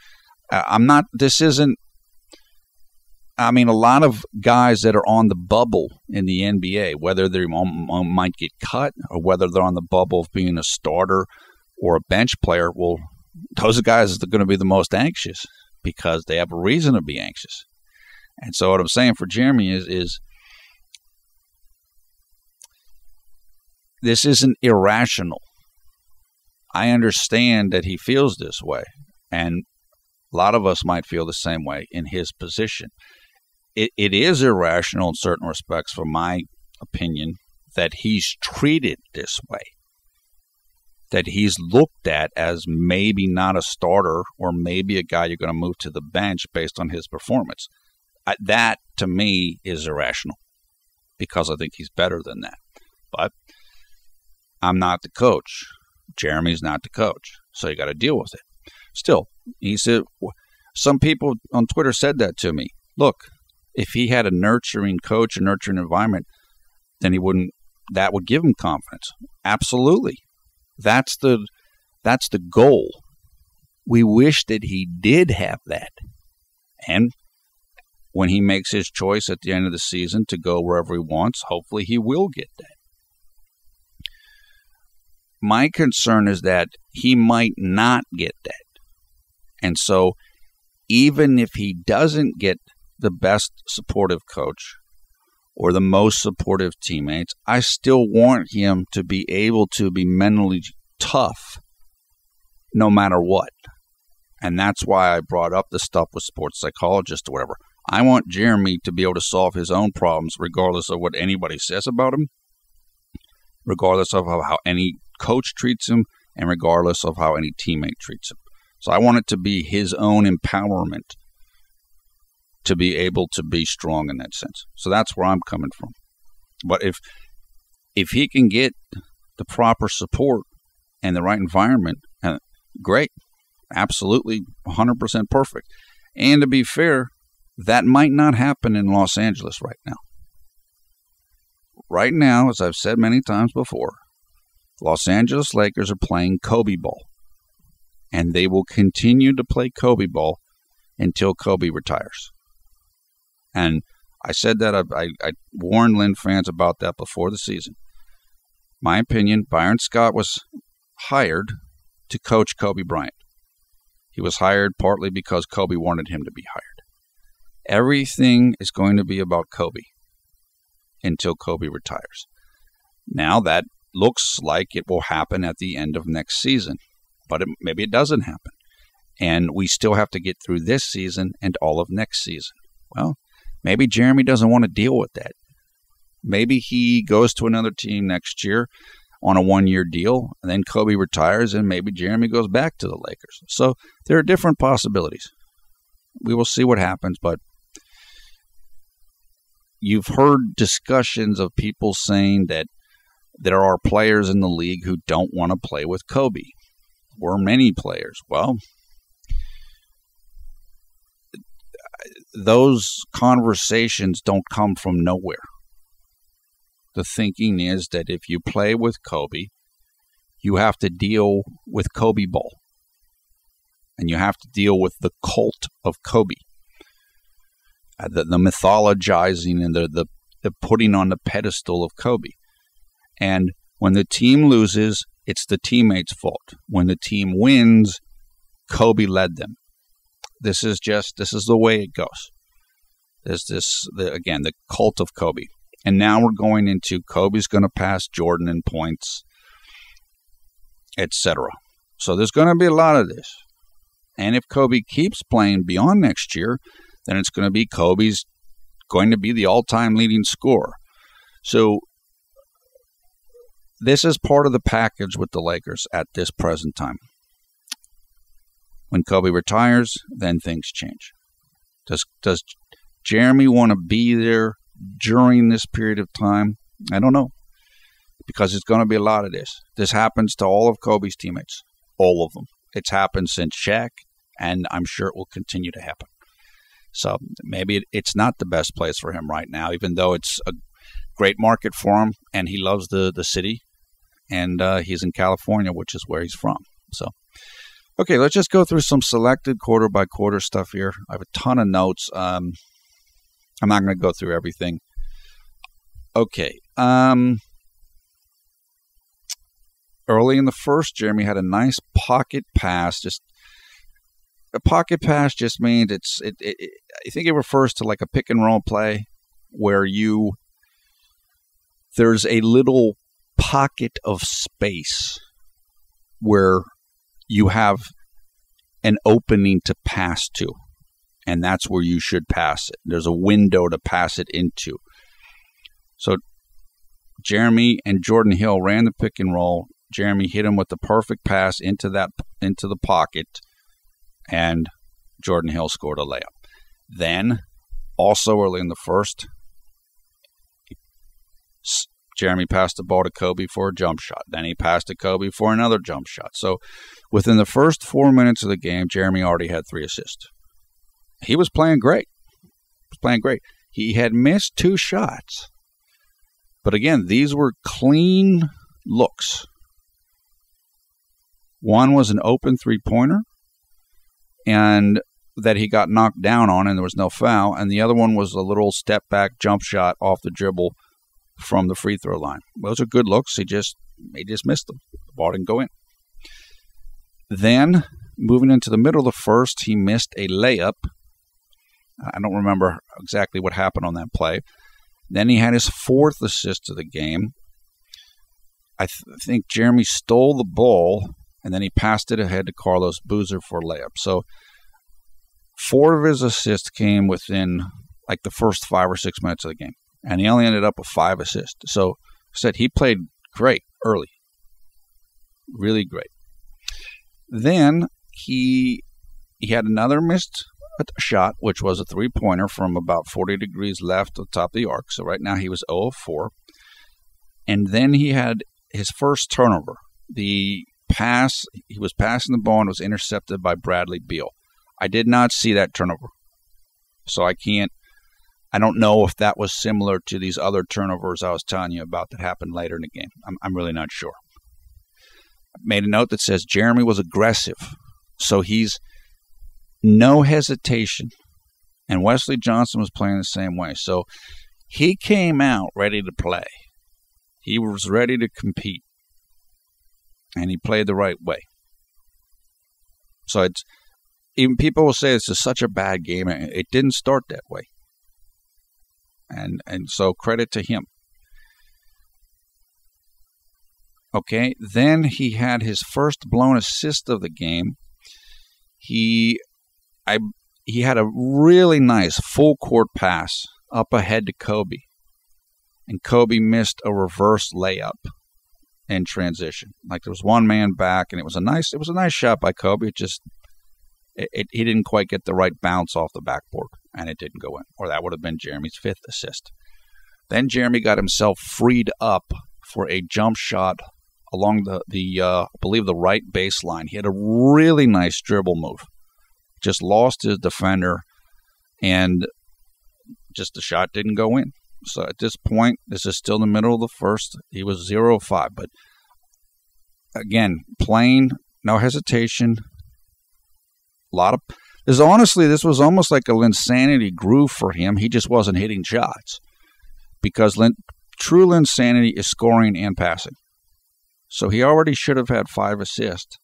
I'm not, this isn't, I mean, a lot of guys that are on the bubble in the N B A, whether they might get cut or whether they're on the bubble of being a starter or a bench player, well, those guys are going to be the most anxious because they have a reason to be anxious. And so what I'm saying for Jeremy is, is this isn't irrational. I understand that he feels this way, and a lot of us might feel the same way in his position. It, it is irrational in certain respects, from my opinion, that he's treated this way, that he's looked at as maybe not a starter or maybe a guy you're going to move to the bench based on his performance. I, that, to me, is irrational because I think he's better than that. But I'm not the coach. Jeremy's not the coach, so you got to deal with it. Still, he said, some people on Twitter said that to me. Look, if he had a nurturing coach, a nurturing environment, then he wouldn't, that would give him confidence. Absolutely. That's the, that's the goal. We wish that he did have that. And when he makes his choice at the end of the season to go wherever he wants, hopefully he will get that. My concern is that he might not get that. And so even if he doesn't get the best supportive coach or the most supportive teammates, I still want him to be able to be mentally tough no matter what. And that's why I brought up the stuff with sports psychologists or whatever. I want Jeremy to be able to solve his own problems regardless of what anybody says about him, regardless of how, how any coach treats him, and regardless of how any teammate treats him. So I want it to be his own empowerment to be able to be strong in that sense. So that's where I'm coming from. But if if he can get the proper support and the right environment, great, absolutely, one hundred percent perfect. And to be fair, that might not happen in Los Angeles right now. Right now, as I've said many times before, Los Angeles Lakers are playing Kobe ball. And they will continue to play Kobe ball until Kobe retires. And I said that, I, I, I warned Lin fans about that before the season. My opinion, Byron Scott was hired to coach Kobe Bryant. He was hired partly because Kobe wanted him to be hired. Everything is going to be about Kobe until Kobe retires. Now that looks like it will happen at the end of next season. But it, maybe it doesn't happen. And we still have to get through this season and all of next season. Well, maybe Jeremy doesn't want to deal with that. Maybe he goes to another team next year on a one-year deal, and then Kobe retires, and maybe Jeremy goes back to the Lakers. So there are different possibilities. We will see what happens, but you've heard discussions of people saying that there are players in the league who don't want to play with Kobe. Were many players. Well, those conversations don't come from nowhere. The thinking is that if you play with Kobe, you have to deal with Kobe ball. And you have to deal with the cult of Kobe. Uh, the, the mythologizing and the, the, the putting on the pedestal of Kobe. And when the team loses, it's the teammates' fault. When the team wins, Kobe led them. This is just, this is the way it goes. There's this, the, again, the cult of Kobe. And now we're going into Kobe's going to pass Jordan in points, et cetera. So there's going to be a lot of this. And if Kobe keeps playing beyond next year, then it's going to be Kobe's going to be the all-time leading scorer. So this is part of the package with the Lakers at this present time. When Kobe retires, then things change. Does does Jeremy want to be there during this period of time? I don't know, because it's going to be a lot of this. This happens to all of Kobe's teammates, all of them. It's happened since Shaq, and I'm sure it will continue to happen. So maybe it, it's not the best place for him right now, even though it's a great market for him, and he loves the, the city, and uh, he's in California, which is where he's from. So, okay, let's just go through some selected quarter-by-quarter stuff here. I have a ton of notes. Um, I'm not going to go through everything. Okay. Um, early in the first, Jeremy had a nice pocket pass, just a pocket pass just means it's, it, it, it, I think it refers to like a pick and roll play where you, there's a little pocket of space where you have an opening to pass to, and that's where you should pass it. There's a window to pass it into. So Jeremy and Jordan Hill ran the pick and roll. Jeremy hit him with the perfect pass into that, into the pocket, and Jordan Hill scored a layup. Then, also early in the first, Jeremy passed the ball to Kobe for a jump shot. Then he passed to Kobe for another jump shot. So, within the first four minutes of the game, Jeremy already had three assists. He was playing great. He was playing great. He had missed two shots. But again, these were clean looks. One was an open three-pointer, and that he got knocked down on and there was no foul, and the other one was a little step back jump shot off the dribble from the free throw line. Those are good looks. He just he just missed them. The ball didn't go in. Then, moving into the middle of the first, he missed a layup. I don't remember exactly what happened on that play. Then he had his fourth assist of the game. I th- think Jeremy stole the ball, and then he passed it ahead to Carlos Boozer for a layup. So four of his assists came within like the first five or six minutes of the game, and he only ended up with five assists. So I said he played great early, really great. Then he he had another missed shot, which was a three-pointer from about forty degrees left at the top of the arc. So right now he was zero of four. And then he had his first turnover. The pass, he was passing the ball and was intercepted by Bradley Beal. I did not see that turnover. So I can't, I don't know if that was similar to these other turnovers I was telling you about that happened later in the game. I'm, I'm really not sure. I made a note that says Jeremy was aggressive. So he's no hesitation. And Wesley Johnson was playing the same way. So he came out ready to play. He was ready to compete. And he played the right way. So it's, even people will say this is such a bad game. It didn't start that way. And and so credit to him. Okay, then he had his first blown assist of the game. He I he had a really nice full court pass up ahead to Kobe. And Kobe missed a reverse layup in transition. Like there was one man back, and it was a nice it was a nice shot by Kobe. It just it, it he didn't quite get the right bounce off the backboard, and it didn't go in. Or that would have been Jeremy's fifth assist. Then Jeremy got himself freed up for a jump shot along the the uh, I believe the right baseline. He had a really nice dribble move. Just lost his defender, and just the shot didn't go in. So at this point, this is still the middle of the first. He was zero of five. But again, plain, no hesitation. A lot of this, honestly, this was almost like a Linsanity groove for him. He just wasn't hitting shots, because Lin, true Linsanity is scoring and passing. So he already should have had five assists.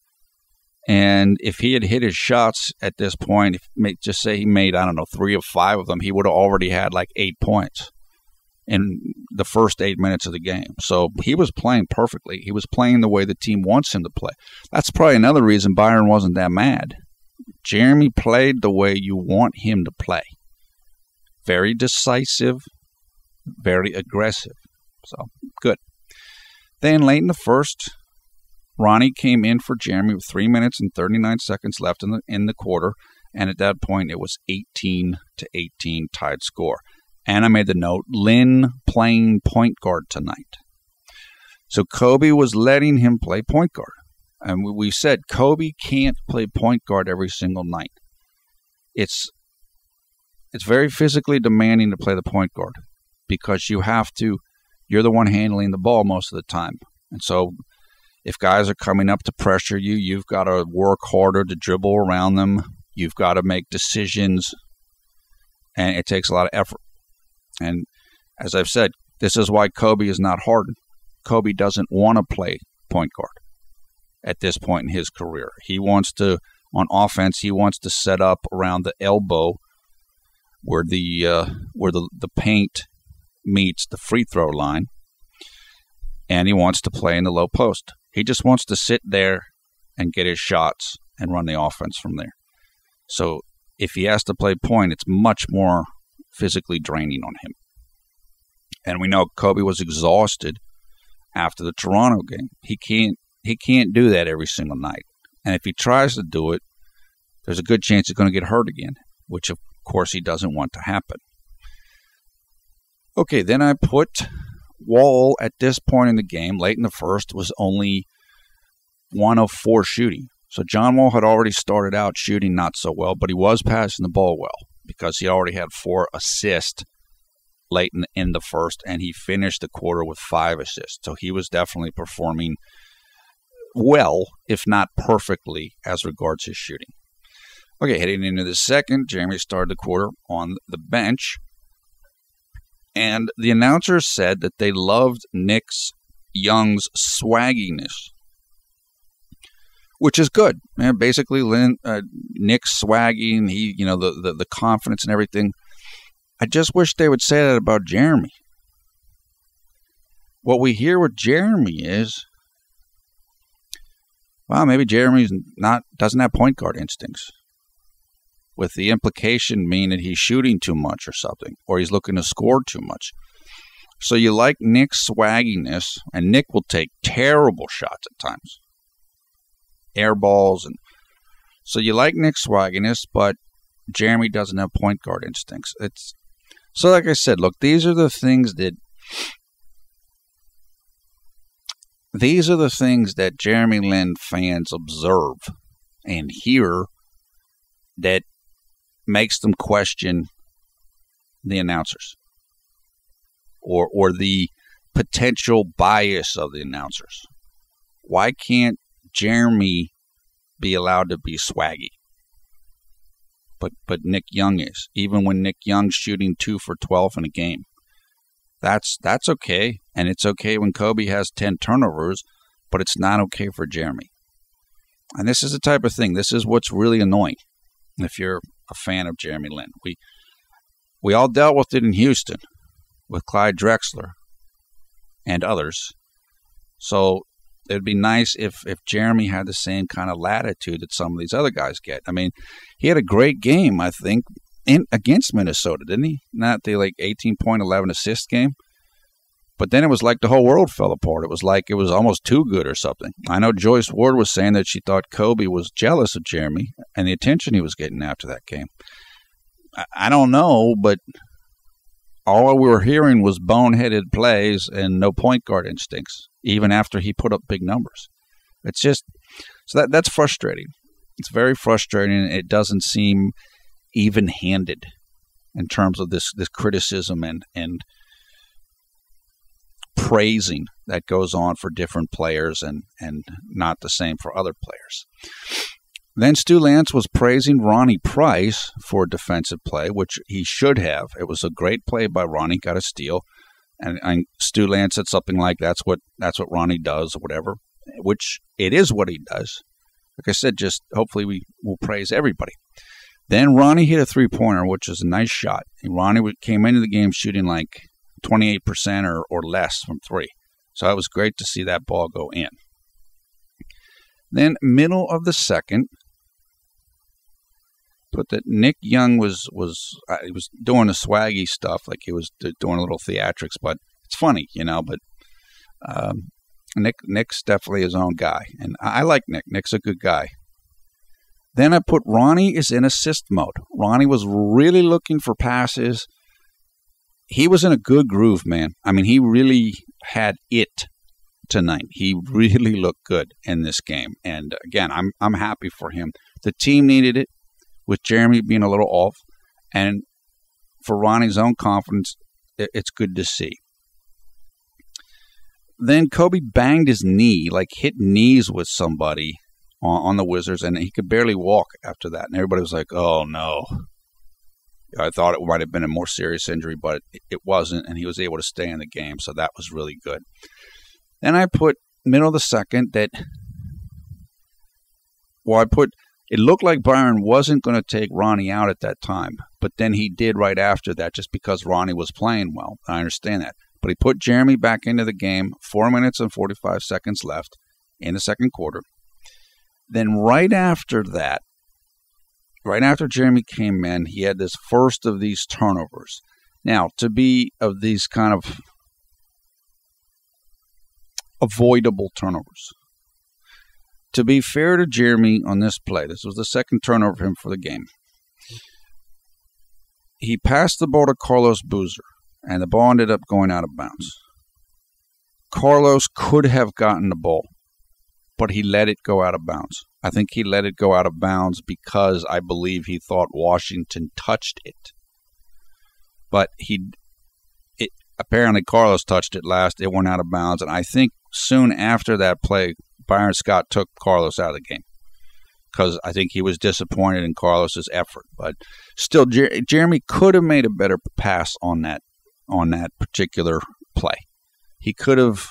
And if he had hit his shots at this point, if, just say he made, I don't know, three of five of them, he would have already had like eight points in the first eight minutes of the game. So he was playing perfectly. He was playing the way the team wants him to play. That's probably another reason Byron wasn't that mad. Jeremy played the way you want him to play. Very decisive, very aggressive. So, good. Then late in the first, Ronnie came in for Jeremy with three minutes and thirty-nine seconds left in the in the quarter, and at that point it was eighteen to eighteen tied score. And I made the note, Lin playing point guard tonight. So Kobe was letting him play point guard. And we said Kobe can't play point guard every single night. It's it's very physically demanding to play the point guard because you have to, you're the one handling the ball most of the time. And so if guys are coming up to pressure you, you've got to work harder to dribble around them. You've got to make decisions, and it takes a lot of effort. And as I've said, this is why Kobe is not Harden. Kobe doesn't want to play point guard at this point in his career. He wants to, on offense, he wants to set up around the elbow where the uh, where the, the paint meets the free throw line, and he wants to play in the low post. He just wants to sit there and get his shots and run the offense from there. So if he has to play point, it's much more physically draining on him. And we know Kobe was exhausted after the Toronto game. He can't he can't do that every single night. And if he tries to do it, there's a good chance he's going to get hurt again, which of course he doesn't want to happen. Okay, then I put Wall at this point in the game, late in the first, was only one of four shooting. So John Wall had already started out shooting not so well, but he was passing the ball well because he already had four assists late in the, in the first, and he finished the quarter with five assists. So he was definitely performing well, if not perfectly, as regards his shooting. Okay, heading into the second, Jeremy started the quarter on the bench, and the announcer said that they loved Nick Young's swagginess, which is good. And basically, Lin, uh, Nick's swaggy, and he, you know, the, the the confidence and everything. I just wish they would say that about Jeremy. What we hear with Jeremy is, well, maybe Jeremy's not doesn't have point guard instincts, with the implication mean that he's shooting too much or something, or he's looking to score too much. So you like Nick's swagginess, and Nick will take terrible shots at times. Air balls. And so you like Nick's swagginess, but Jeremy doesn't have point guard instincts. It's so, like I said, look, these are the things that these are the things that Jeremy Lin fans observe and hear that makes them question the announcers or or the potential bias of the announcers. Why can't Jeremy be allowed to be swaggy? But but Nick Young is, even when Nick Young's shooting two for twelve in a game. That's that's okay, and it's okay when Kobe has ten turnovers, but it's not okay for Jeremy. And this is the type of thing, this is what's really annoying if you're a fan of Jeremy Lin. We we all dealt with it in Houston with Clyde Drexler and others. So it would be nice if, if Jeremy had the same kind of latitude that some of these other guys get. I mean, he had a great game, I think, in against Minnesota, didn't he? Not the like eighteen point, eleven assist game. But then it was like the whole world fell apart. It was like it was almost too good or something. I know Joyce Ward was saying that she thought Kobe was jealous of Jeremy and the attention he was getting after that game. I, I don't know, but all we were hearing was boneheaded plays and no point guard instincts, even after he put up big numbers. It's just, so that that's frustrating. It's very frustrating. It doesn't seem even-handed in terms of this, this criticism and, and praising that goes on for different players and, and not the same for other players. Then Stu Lance was praising Ronnie Price for a defensive play, which he should have. It was a great play by Ronnie, got a steal. And, and Stu Lance said something like, that's what that's what Ronnie does or whatever, which it is what he does. Like I said, just hopefully we will praise everybody. Then Ronnie hit a three-pointer, which is a nice shot. And Ronnie came into the game shooting like twenty-eight percent or, or less from three. So it was great to see that ball go in. Then middle of the second, but that Nick Young was was uh, he was doing the swaggy stuff, like he was doing a little theatrics, but it's funny, you know. But um, Nick Nick's definitely his own guy, and I like Nick. Nick's a good guy. Then I put Ronnie is in assist mode. Ronnie was really looking for passes. He was in a good groove, man. I mean, he really had it tonight. He really looked good in this game. And again, I'm I'm happy for him. The team needed it, with Jeremy being a little off. And for Ronnie's own confidence, it, it's good to see. Then Kobe banged his knee, like hit knees with somebody on, on the Wizards, and he could barely walk after that. And everybody was like, oh, no. I thought it might have been a more serious injury, but it, it wasn't, and he was able to stay in the game, so that was really good. Then I put middle of the second that – well, I put – it looked like Byron wasn't going to take Ronnie out at that time, but then he did right after that just because Ronnie was playing well. I understand that. But he put Jeremy back into the game, four minutes and forty-five seconds left in the second quarter. Then right after that, right after Jeremy came in, he had this first of these turnovers. Now, to be of these kind of avoidable turnovers. To be fair to Jeremy on this play, this was the second turnover for him for the game. He passed the ball to Carlos Boozer, and the ball ended up going out of bounds. Carlos could have gotten the ball, but he let it go out of bounds. I think he let it go out of bounds because I believe he thought Washington touched it. But he, it, apparently Carlos touched it last. It went out of bounds, and I think soon after that play, Byron Scott took Carlos out of the game because I think he was disappointed in Carlos's effort. But still, Jer- Jeremy could have made a better pass on that on that particular play. He could have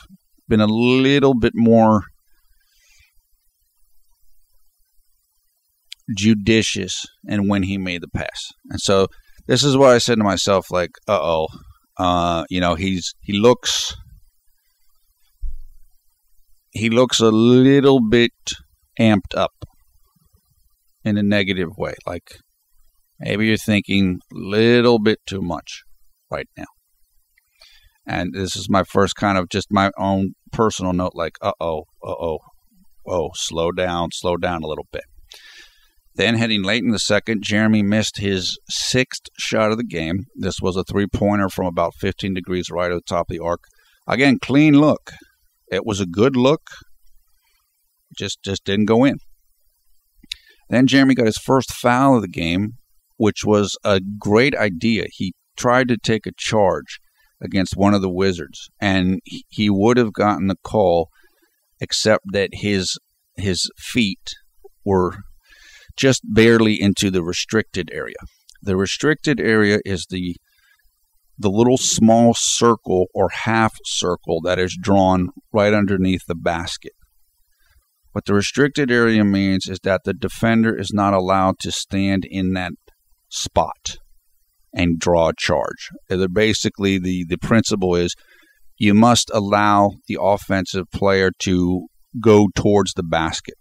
been a little bit more judicious in when he made the pass. And so this is what I said to myself, like, uh-oh, uh, you know, he's he looks... He looks a little bit amped up in a negative way. Like maybe you're thinking a little bit too much right now. And this is my first kind of just my own personal note, like, uh-oh, uh-oh, oh, slow down, slow down a little bit. Then heading late in the second, Jeremy missed his sixth shot of the game. This was a three-pointer from about fifteen degrees right at the top of the arc. Again, clean look. It was a good look, just just didn't go in. Then Jeremy got his first foul of the game, which was a great idea. He tried to take a charge against one of the Wizards, and he would have gotten the call, except that his his feet were just barely into the restricted area. The restricted area is the the little small circle or half circle that is drawn right underneath the basket. What the restricted area means is that the defender is not allowed to stand in that spot and draw a charge. They're basically, the, the principle is you must allow the offensive player to go towards the basket.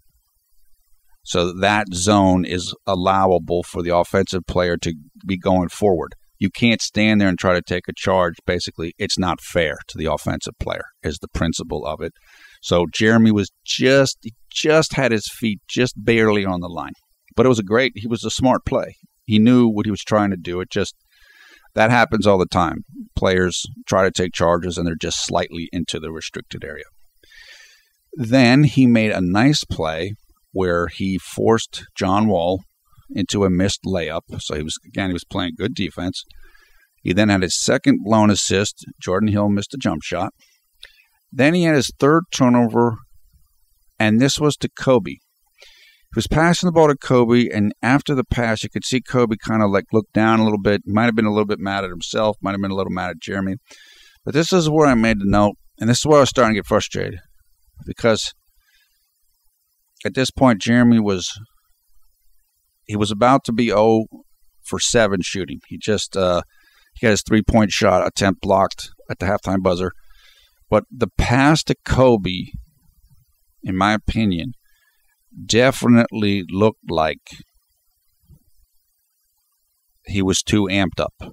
So that zone is allowable for the offensive player to be going forward. You can't stand there and try to take a charge. Basically, it's not fair to the offensive player is the principle of it. So Jeremy was just he just had his feet just barely on the line. But it was a great – he was a smart play. He knew what he was trying to do. It just – that happens all the time. Players try to take charges, and they're just slightly into the restricted area. Then he made a nice play where he forced John Wall – into a missed layup. So he was, again, he was playing good defense. He then had his second blown assist. Jordan Hill missed a jump shot. Then he had his third turnover, and this was to Kobe. He was passing the ball to Kobe, and after the pass, you could see Kobe kind of like look down a little bit. He might have been a little bit mad at himself, might have been a little mad at Jeremy. But this is where I made the note, and this is where I was starting to get frustrated because at this point, Jeremy was... He was about to be oh for seven shooting. He just uh, he got his three-point shot attempt blocked at the halftime buzzer. But the pass to Kobe, in my opinion, definitely looked like he was too amped up.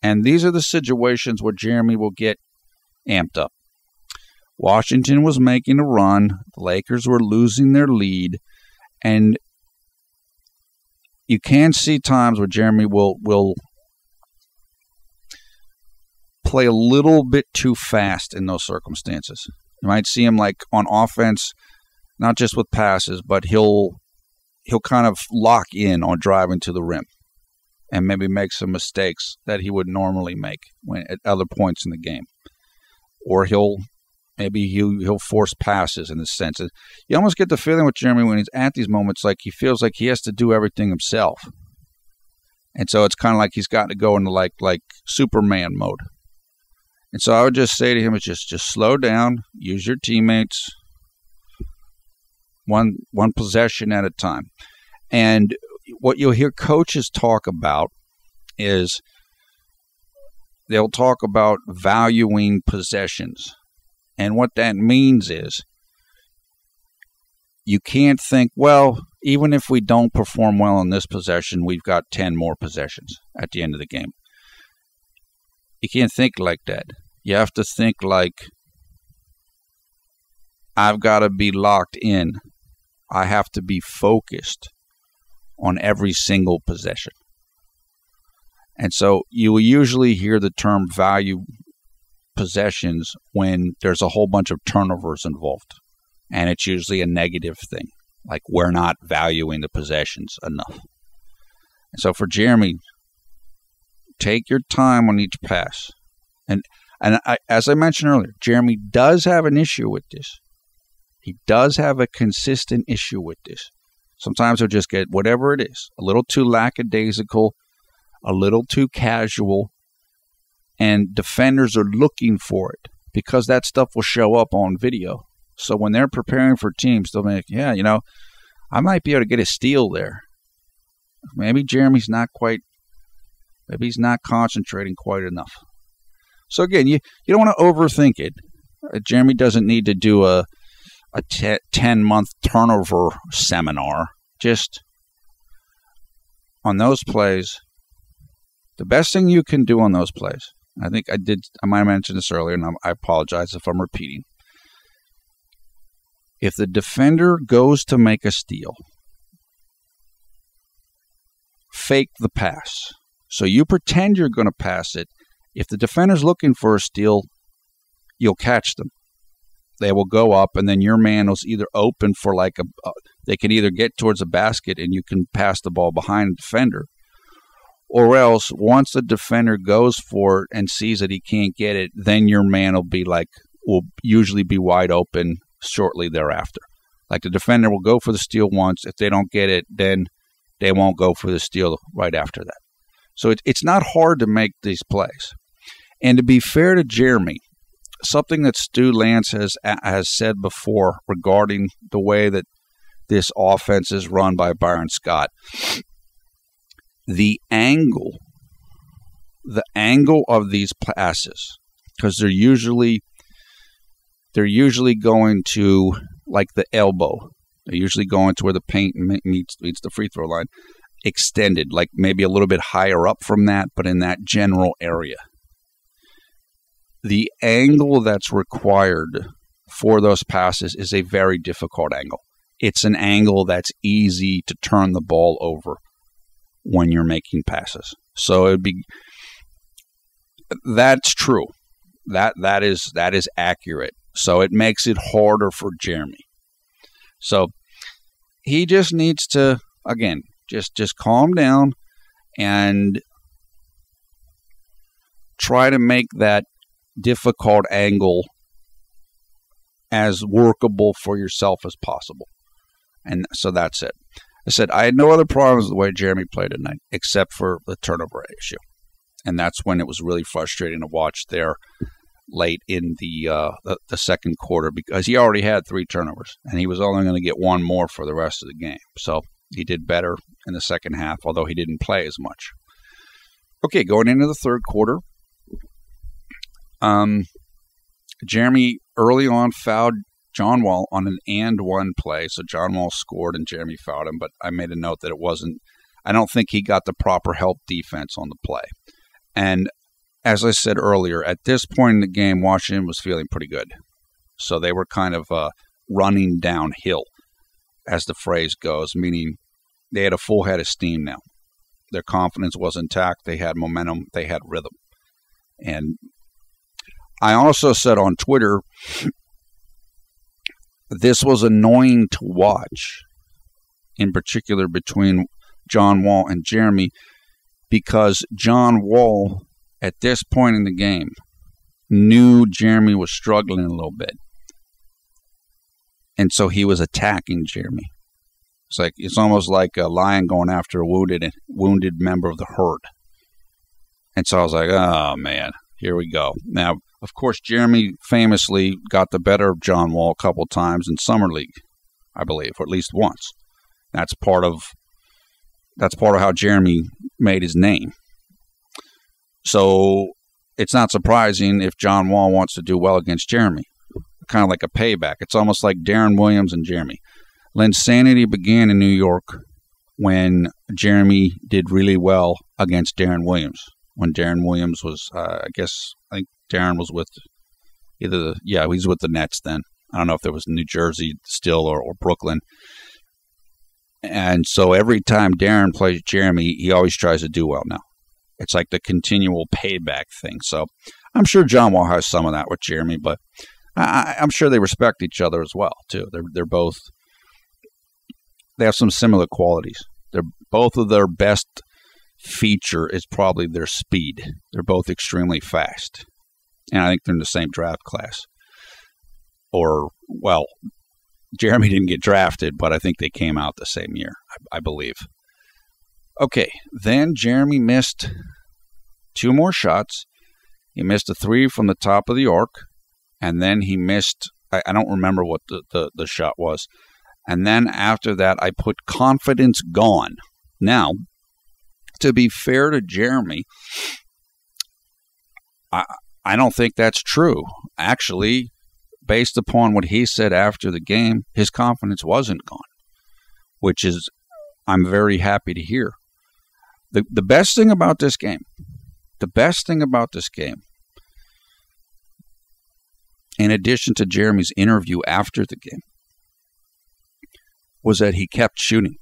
And these are the situations where Jeremy will get amped up. Washington was making a run. The Lakers were losing their lead. And you can see times where Jeremy will will play a little bit too fast in those circumstances. You might see him, like, on offense, not just with passes, but he'll he'll kind of lock in on driving to the rim and maybe make some mistakes that he would normally make when at other points in the game. Or he'll maybe he'll, he'll force passes in this sense. You almost get the feeling with Jeremy when he's at these moments, like he feels like he has to do everything himself. And so it's kind of like he's got to go into like like Superman mode. And so I would just say to him, it's just just slow down, use your teammates, one one possession at a time. And what you'll hear coaches talk about is they'll talk about valuing possessions. And what that means is you can't think, well, even if we don't perform well in this possession, we've got ten more possessions at the end of the game. You can't think like that. You have to think like, I've got to be locked in. I have to be focused on every single possession. And so you will usually hear the term value possessions when there's a whole bunch of turnovers involved. And it's usually a negative thing. Like, we're not valuing the possessions enough. And so for Jeremy, take your time on each pass. And and I, as I mentioned earlier, Jeremy does have an issue with this. He does have a consistent issue with this. Sometimes he'll just get whatever it is, a little too lackadaisical, a little too casual, and defenders are looking for it because that stuff will show up on video. So when they're preparing for teams, they'll be like, yeah, you know, I might be able to get a steal there. Maybe Jeremy's not quite, maybe he's not concentrating quite enough. So again, you, you don't want to overthink it. Uh, Jeremy doesn't need to do a a te- ten-month turnover seminar. Just on those plays, the best thing you can do on those plays, I think I did, I might have mentioned this earlier, and I apologize if I'm repeating. If the defender goes to make a steal, fake the pass. So you pretend you're going to pass it. If the defender's looking for a steal, you'll catch them. They will go up, and then your man is either open for like a, uh, they can either get towards a basket and you can pass the ball behind the defender, or else once the defender goes for it and sees that he can't get it, then your man will be like, will usually be wide open shortly thereafter. Like the defender will go for the steal once. If they don't get it, then they won't go for the steal right after that. So it, it's not hard to make these plays. And to be fair to Jeremy, something that Stu Lance has has said before regarding the way that this offense is run by Byron Scott, the angle, the angle of these passes, because they're usually they're usually going to like the elbow. They're usually going to where the paint meets meets the free throw line, extended, like maybe a little bit higher up from that, but in that general area. The angle that's required for those passes is a very difficult angle. It's an angle that's easy to turn the ball over when you're making passes. So it'd be that's true. That that is that is accurate. So it makes it harder for Jeremy. So he just needs to, again, just just calm down and try to make that difficult angle as workable for yourself as possible. And so that's it. I said I had no other problems with the way Jeremy played tonight except for the turnover issue. And that's when it was really frustrating to watch there late in the uh, the, the second quarter because he already had three turnovers and he was only going to get one more for the rest of the game. So he did better in the second half, although he didn't play as much. Okay, going into the third quarter, Um, Jeremy early on fouled John Wall on an and one play. So John Wall scored and Jeremy fouled him, but I made a note that it wasn't, I don't think he got the proper help defense on the play. And as I said earlier, at this point in the game, Washington was feeling pretty good. So they were kind of uh, running downhill, as the phrase goes, meaning they had a full head of steam now. Their confidence was intact. They had momentum. They had rhythm. And I also said on Twitter, this was annoying to watch, in particular between John Wall and Jeremy, because John Wall, at this point in the game, knew Jeremy was struggling a little bit. And so he was attacking Jeremy. It's like it's almost like a lion going after a wounded wounded member of the herd. And so I was like, oh, man, here we go. Now, of course, Jeremy famously got the better of John Wall a couple times in Summer League, I believe, or at least once. That's part of that's part of how Jeremy made his name. So it's not surprising if John Wall wants to do well against Jeremy, kind of like a payback. It's almost like Deron Williams and Jeremy. Linsanity began in New York when Jeremy did really well against Deron Williams. When Deron Williams was, uh, I guess, I think Deron was with either, the, yeah, he was with the Nets then. I don't know if there was New Jersey still or, or Brooklyn. And so every time Deron plays Jeremy, he always tries to do well now. It's like the continual payback thing. So I'm sure John Wall has some of that with Jeremy, but I, I'm sure they respect each other as well, too. They're they're both. They have some similar qualities. They're both of their best feature is probably their speed. They're both extremely fast. And I think they're in the same draft class. Or, well, Jeremy didn't get drafted, but I think they came out the same year, I, I believe. Okay, then Jeremy missed two more shots. He missed a three from the top of the arc, and then he missed, I, I don't remember what the, the, the shot was. And then after that, I put confidence gone. Now, to be fair to Jeremy, I I don't think that's true. Actually, based upon what he said after the game, his confidence wasn't gone, which is, I'm very happy to hear. The, the best thing about this game, the best thing about this game, in addition to Jeremy's interview after the game, was that he kept shooting.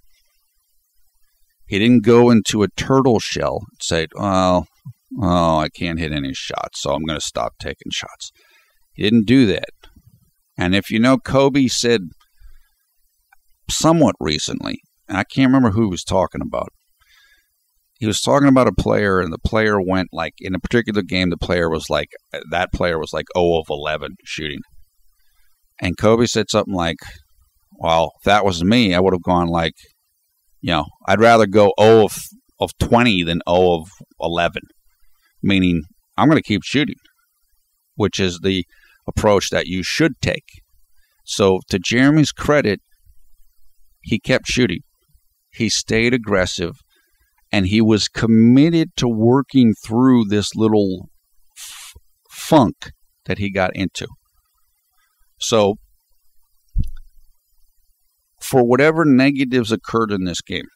He didn't go into a turtle shell and say, well, oh, I can't hit any shots, so I'm going to stop taking shots. He didn't do that. And if you know, Kobe said somewhat recently, and I can't remember who he was talking about. He was talking about a player, and the player went like, in a particular game, the player was like, that player was like zero of eleven shooting. And Kobe said something like, well, if that was me, I would have gone like, you know, I'd rather go zero of twenty than zero of eleven, meaning I'm going to keep shooting, which is the approach that you should take. So to Jeremy's credit, he kept shooting. He stayed aggressive, and he was committed to working through this little f- funk that he got into. So for whatever negatives occurred in this game,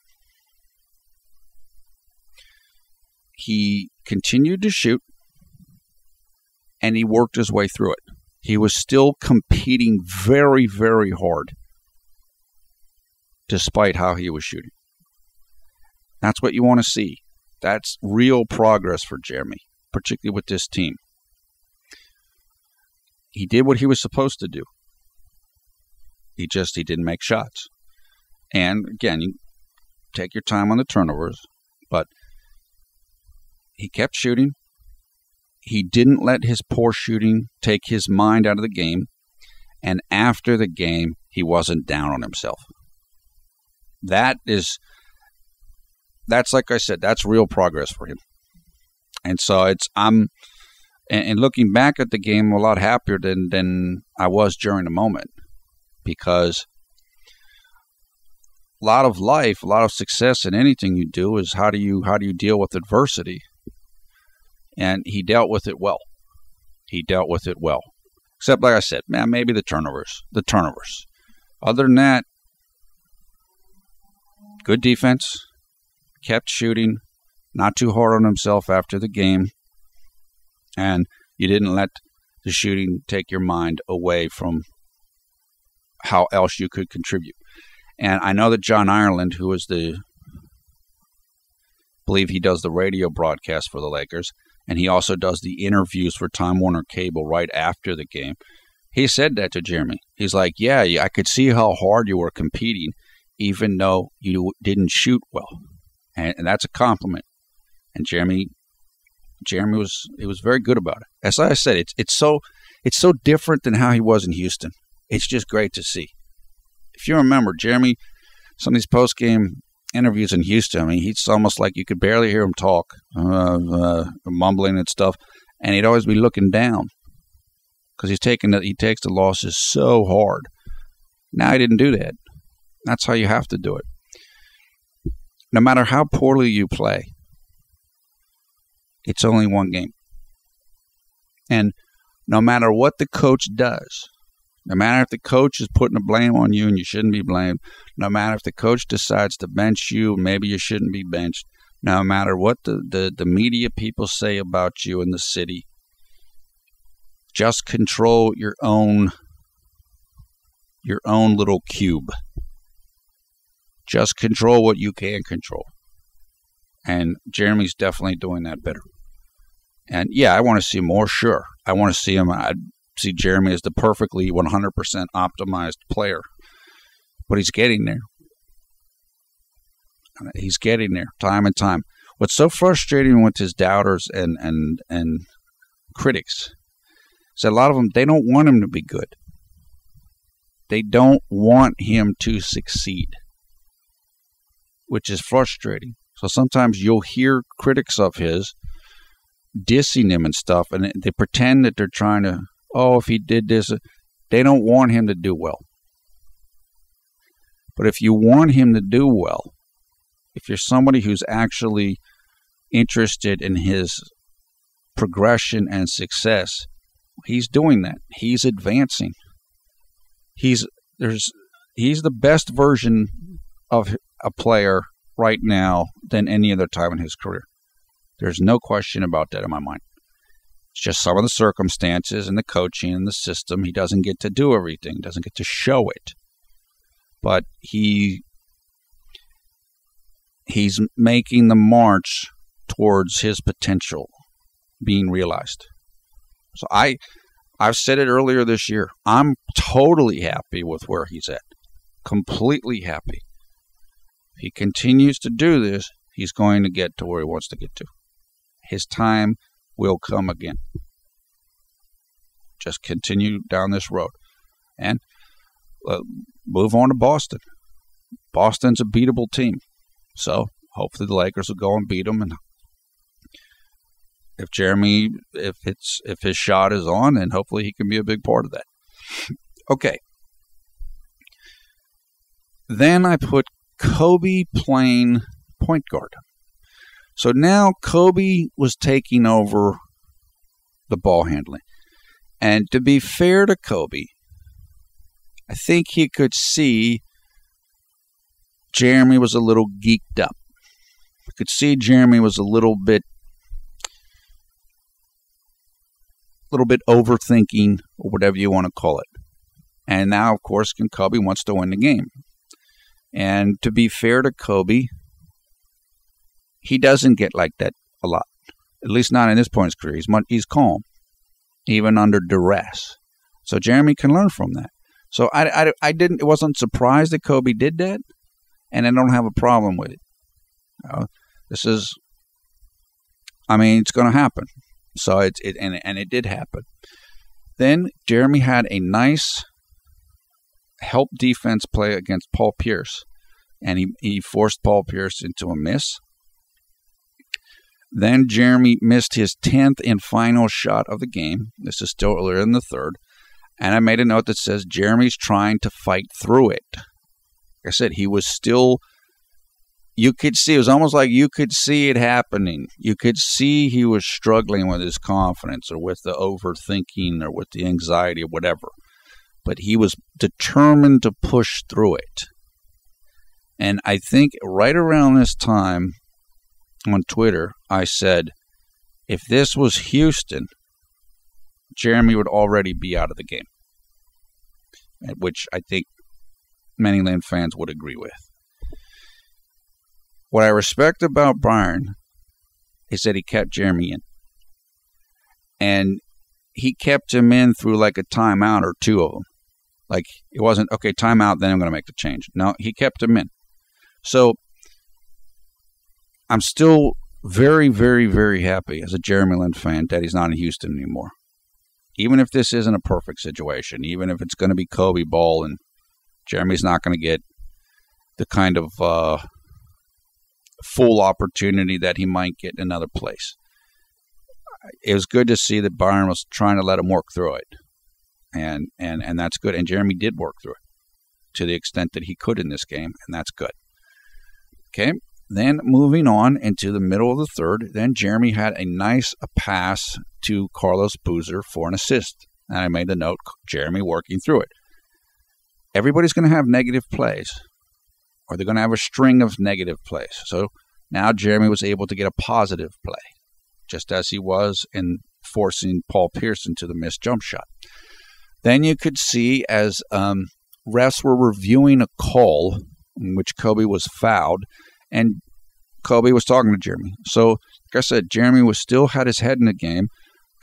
he continued to shoot, and he worked his way through it. He was still competing very, very hard, despite how he was shooting. That's what you want to see. That's real progress for Jeremy, particularly with this team. He did what he was supposed to do. He just, he didn't make shots. And again, you take your time on the turnovers, but he kept shooting. He didn't let his poor shooting take his mind out of the game. And after the game, he wasn't down on himself. That is, that's like I said, that's real progress for him. And so it's, I'm, and, and looking back at the game, I'm a lot happier than, than I was during the moment, because a lot of life, a lot of success in anything you do is how do you, how do you deal with adversity? And he dealt with it well. He dealt with it well. Except, like I said, man, maybe the turnovers, the turnovers. Other than that, good defense, kept shooting, not too hard on himself after the game, and you didn't let the shooting take your mind away from how else you could contribute. And I know that John Ireland, who is the, I believe he does the radio broadcast for the Lakers, and he also does the interviews for Time Warner Cable right after the game. He said that to Jeremy. He's like, yeah, I could see how hard you were competing, even though you didn't shoot well. And, and that's a compliment. And Jeremy, Jeremy was, he was very good about it. As I said, it's, it's so, it's so different than how he was in Houston. It's just great to see. If you remember, Jeremy, some of these post-game interviews in Houston, I mean, he's almost like you could barely hear him talk, uh, uh, mumbling and stuff, and he'd always be looking down because he's taking the, he takes the losses so hard. Now he didn't do that. That's how you have to do it. No matter how poorly you play, it's only one game. And no matter what the coach does, no matter if the coach is putting the blame on you and you shouldn't be blamed, no matter if the coach decides to bench you, maybe you shouldn't be benched, no matter what the, the, the media people say about you in the city, just control your own your own little cube. Just control what you can control. And Jeremy's definitely doing that better. And, yeah, I want to see more, sure. I want to see him. I see Jeremy as the perfectly one hundred percent optimized player. But he's getting there. He's getting there time and time. What's so frustrating with his doubters and, and, and critics is that a lot of them, they don't want him to be good. They don't want him to succeed, which is frustrating. So sometimes you'll hear critics of his dissing him and stuff, and they pretend that they're trying to, oh, if he did this, they don't want him to do well. But if you want him to do well, if you're somebody who's actually interested in his progression and success, he's doing that. He's advancing. He's there's he's the best version of a player right now than any other time in his career. There's no question about that in my mind. It's just some of the circumstances and the coaching and the system. He doesn't get to do everything, doesn't get to show it. But he he's making the march towards his potential being realized. So I, I've said it earlier this year. I'm totally happy with where he's at. Completely happy. If he continues to do this, he's going to get to where he wants to get to. His time will come again. Just continue down this road. And uh, move on to Boston. Boston's a beatable team. So hopefully the Lakers will go and beat them. And if Jeremy, if it's if his shot is on, then hopefully he can be a big part of that. Okay. Then I put Kobe playing point guard. So now Kobe was taking over the ball handling. And to be fair to Kobe, I think he could see Jeremy was a little geeked up. I could see Jeremy was a little bit little bit overthinking, or whatever you want to call it. And now, of course, Kobe wants to win the game. And to be fair to Kobe, he doesn't get like that a lot, at least not in this point in his career. He's, he's calm, even under duress. So Jeremy can learn from that. So I, I, I didn't, it wasn't surprised that Kobe did that, and I don't have a problem with it. Uh, this is, I mean, it's going to happen. So it's it and, and it did happen. Then Jeremy had a nice help defense play against Paul Pierce, and he, he forced Paul Pierce into a miss. Then Jeremy missed his tenth and final shot of the game. This is still earlier in the third. And I made a note that says Jeremy's trying to fight through it. Like I said, he was still, you could see, it was almost like you could see it happening. You could see he was struggling with his confidence or with the overthinking or with the anxiety or whatever. But he was determined to push through it. And I think right around this time, on Twitter, I said, if this was Houston, Jeremy would already be out of the game, which I think many Lin fans would agree with. What I respect about Byron is that he kept Jeremy in. And he kept him in through like a timeout or two of them. Like, it wasn't, okay, timeout, then I'm going to make the change. No, he kept him in. So I'm still very, very, very happy as a Jeremy Lin fan that he's not in Houston anymore. Even if this isn't a perfect situation, even if it's going to be Kobe ball and Jeremy's not going to get the kind of uh, full opportunity that he might get in another place. It was good to see that Byron was trying to let him work through it. And, and, and that's good. And Jeremy did work through it to the extent that he could in this game, and that's good. Okay, then moving on into the middle of the third, then Jeremy had a nice pass to Carlos Boozer for an assist. And I made the note, Jeremy working through it. Everybody's going to have negative plays, or they're going to have a string of negative plays. So now Jeremy was able to get a positive play, just as he was in forcing Paul Pierce into the missed jump shot. Then you could see as um, refs were reviewing a call in which Kobe was fouled, and Kobe was talking to Jeremy. So, like I said, Jeremy was still had his head in the game.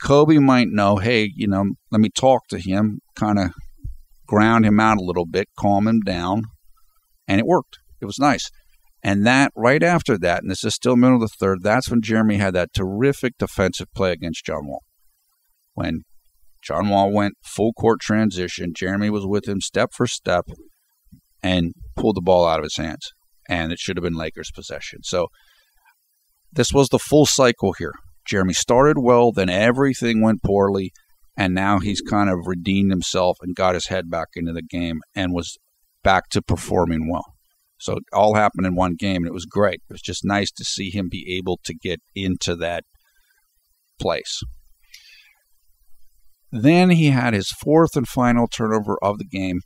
Kobe might know, hey, you know, let me talk to him, kind of ground him out a little bit, calm him down, and it worked. It was nice. And that, right after that, and this is still middle of the third, that's when Jeremy had that terrific defensive play against John Wall. When John Wall went full court transition, Jeremy was with him step for step and pulled the ball out of his hands. And it should have been Lakers possession. So this was the full cycle here. Jeremy started well, then everything went poorly, and now he's kind of redeemed himself and got his head back into the game and was back to performing well. So it all happened in one game, and it was great. It was just nice to see him be able to get into that place. Then he had his fourth and final turnover of the game.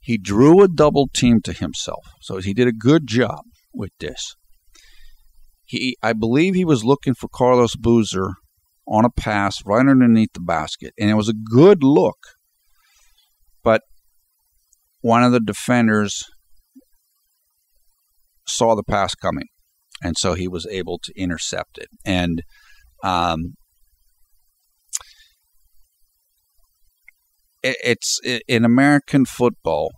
He drew a double team to himself, so he did a good job with this. He, I believe he was looking for Carlos Boozer on a pass right underneath the basket, and it was a good look, but one of the defenders saw the pass coming, and so he was able to intercept it. And um, it, it's it, in American football,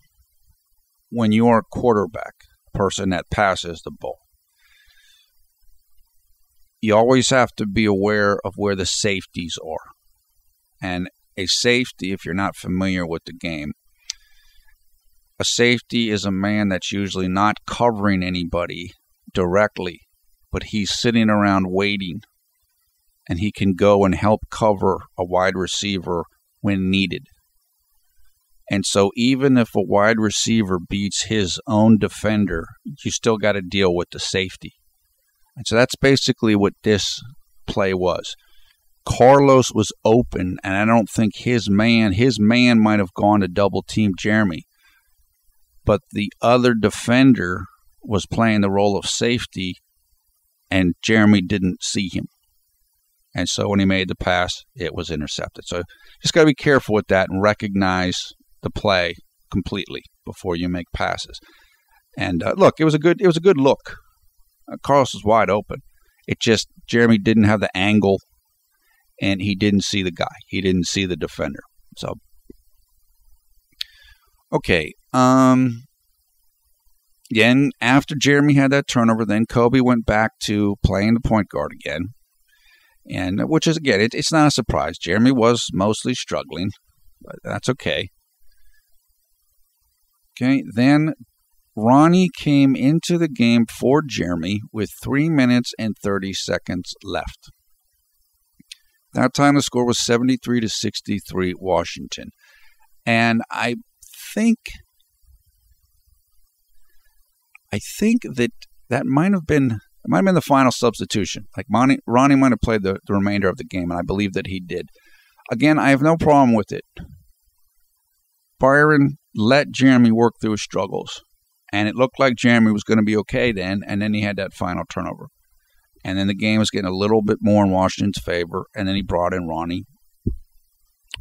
when you are a quarterback, person that passes the ball, you always have to be aware of where the safeties are. And a safety, if you're not familiar with the game, a safety is a man that's usually not covering anybody directly, but he's sitting around waiting, and he can go and help cover a wide receiver when needed. And so even if a wide receiver beats his own defender, you still got to deal with the safety. And so that's basically what this play was. Carlos was open, and I don't think his man, his man might have gone to double team Jeremy. But the other defender was playing the role of safety, and Jeremy didn't see him. And so when he made the pass, it was intercepted. So just got to be careful with that and recognize the play completely before you make passes. And uh, look, it was a good it was a good look. Uh, Carlos was wide open. It just Jeremy didn't have the angle, and he didn't see the guy. He didn't see the defender. So okay. Um, again, after Jeremy had that turnover, then Kobe went back to playing the point guard again, and which is, again, it, it's not a surprise. Jeremy was mostly struggling, but that's okay. Okay, then Ronnie came into the game for Jeremy with three minutes and thirty seconds left. That time the score was seventy-three to sixty-three Washington, and I think... I think that that might have been might have been the final substitution. Like Monty, Ronnie might have played the, the remainder of the game, and I believe that he did. Again, I have no problem with it. Byron let Jeremy work through his struggles, and it looked like Jeremy was going to be okay then, and then he had that final turnover. And then the game was getting a little bit more in Washington's favor. And then he brought in Ronnie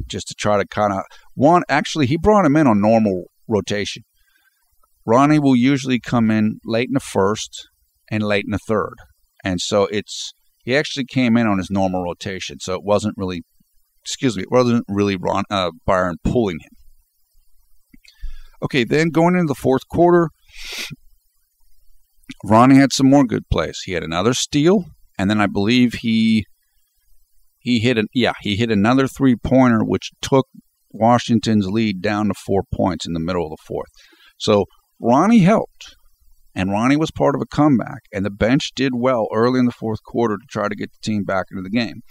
just to try to kind of one. Actually, he brought him in on normal rotation. Ronnie will usually come in late in the first and late in the third. And so it's he actually came in on his normal rotation. So it wasn't really, excuse me, it wasn't really Ron, uh, Byron pulling him. Okay, then going into the fourth quarter, Ronnie had some more good plays. He had another steal, and then I believe he he hit an yeah he hit another three pointer, which took Washington's lead down to four points in the middle of the fourth. So Ronnie helped, and Ronnie was part of a comeback, and the bench did well early in the fourth quarter to try to get the team back into the game.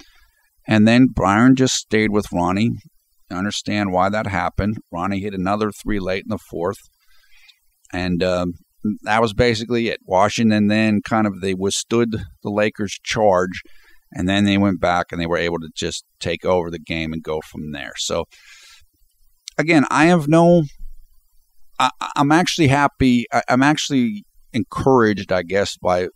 And then Byron just stayed with Ronnie. I understand why that happened. Ronnie hit another three late in the fourth, and um, that was basically it. Washington then kind of they withstood the Lakers' charge, and then they went back and they were able to just take over the game and go from there. So, again, I have no I, – I'm actually happy – I'm actually encouraged, I guess, by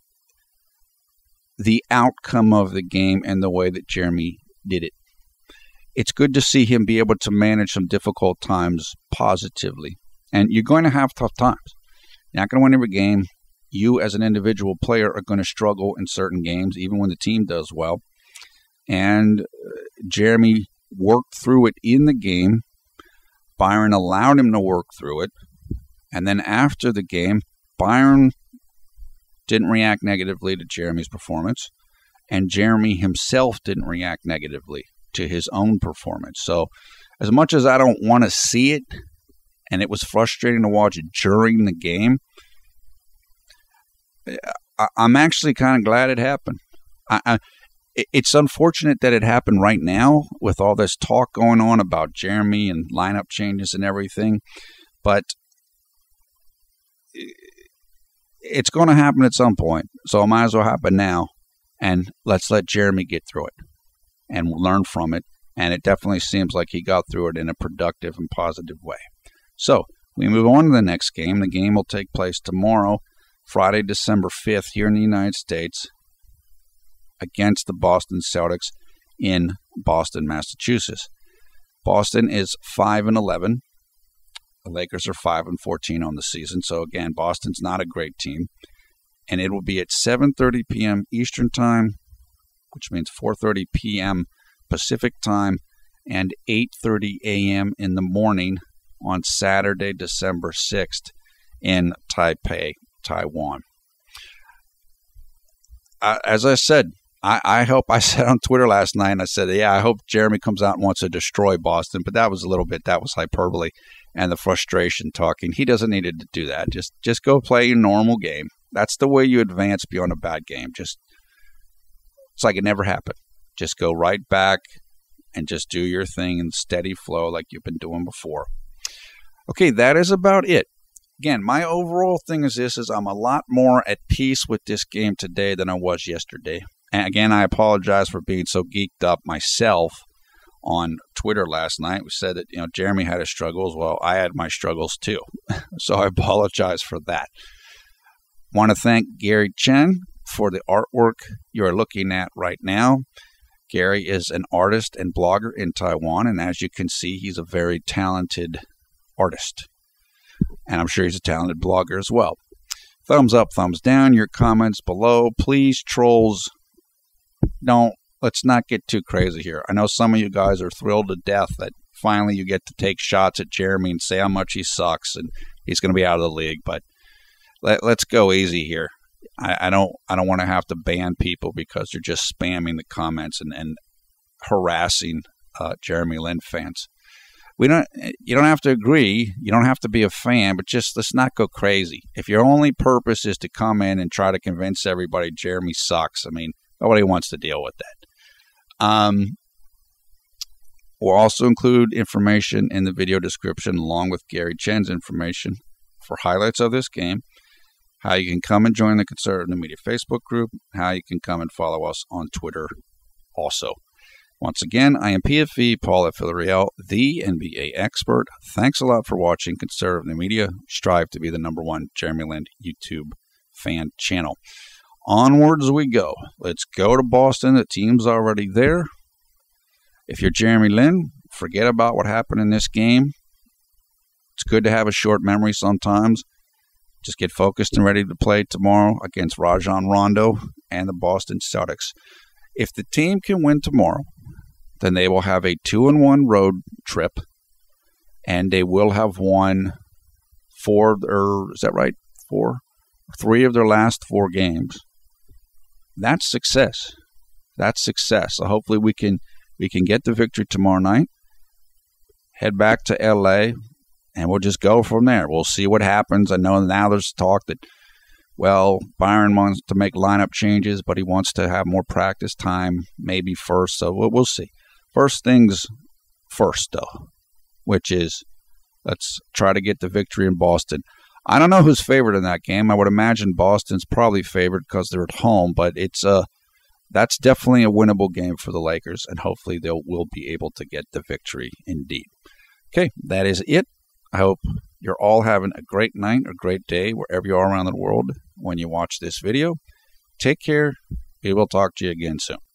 the outcome of the game and the way that Jeremy did it. It's good to see him be able to manage some difficult times positively. And you're going to have tough times. You're not going to win every game. You as an individual player are going to struggle in certain games, even when the team does well. And Jeremy worked through it in the game. Byron allowed him to work through it. And then after the game, Byron didn't react negatively to Jeremy's performance. And Jeremy himself didn't react negatively to his own performance. So as much as I don't want to see it, and it was frustrating to watch it during the game, I, I'm actually kind of glad it happened. I, I, it's unfortunate that it happened right now with all this talk going on about Jeremy and lineup changes and everything, but it's going to happen at some point. So it might as well happen now, and let's let Jeremy get through it and learn from it. And it definitely seems like he got through it in a productive and positive way. So we move on to the next game. The game will take place tomorrow, Friday, December fifth, here in the United States against the Boston Celtics in Boston, Massachusetts. Boston is five and eleven. The Lakers are five and fourteen on the season. So, again, Boston's not a great team. And it will be at seven thirty p.m. Eastern Time, which means four thirty p.m. Pacific Time and eight thirty a.m. in the morning on Saturday, December sixth in Taipei, Taiwan. I, as I said, I, I hope I said on Twitter last night, and I said, yeah, I hope Jeremy comes out and wants to destroy Boston, but that was a little bit, that was hyperbole and the frustration talking. He doesn't need to do that. Just, just go play your normal game. That's the way you advance beyond a bad game. Just It's like it never happened. Just go right back and just do your thing in steady flow like you've been doing before. Okay, that is about it. Again, my overall thing is this, is I'm a lot more at peace with this game today than I was yesterday. And again, I apologize for being so geeked up myself on Twitter last night. We said that, you know, Jeremy had his struggles. Well, I had my struggles too. So I apologize for that. Want to thank Gary Chen for the artwork you're looking at right now. Gary is an artist and blogger in Taiwan, and as you can see, he's a very talented artist. And I'm sure he's a talented blogger as well. Thumbs up, thumbs down, your comments below. Please, trolls, don't, let's not get too crazy here. I know some of you guys are thrilled to death that finally you get to take shots at Jeremy and say how much he sucks and he's going to be out of the league, but let, let's go easy here. I, I don't I don't want to have to ban people because they're just spamming the comments and, and harassing uh, Jeremy Lin fans. We don't you don't have to agree, you don't have to be a fan, but just let's not go crazy. If your only purpose is to come in and try to convince everybody Jeremy sucks, I mean, nobody wants to deal with that. Um we'll also include information in the video description along with Gary Chen's information for highlights of this game. How you can come and join the Conservative Media Facebook group, how you can come and follow us on Twitter also. Once again, I am P F V, Paul F. Villarreal, the N B A expert. Thanks a lot for watching Conservative Media. Strive to be the number one Jeremy Lin YouTube fan channel. Onwards we go. Let's go to Boston. The team's already there. If you're Jeremy Lin, forget about what happened in this game. It's good to have a short memory sometimes. Just get focused and ready to play tomorrow against Rajon Rondo and the Boston Celtics. If the team can win tomorrow, then they will have a two and one road trip, and they will have won four, or is that right, four? Three of their last four games. That's success. That's success. So hopefully we can we can get the victory tomorrow night, head back to L A, and we'll just go from there. We'll see what happens. I know now there's talk that, well, Byron wants to make lineup changes, but he wants to have more practice time maybe first. So we'll, we'll see. First things first, though, which is let's try to get the victory in Boston. I don't know who's favored in that game. I would imagine Boston's probably favored because they're at home, but it's uh, that's definitely a winnable game for the Lakers, and hopefully they will be able to get the victory indeed. Okay, that is it. I hope you're all having a great night or great day wherever you are around the world when you watch this video. Take care. We will talk to you again soon.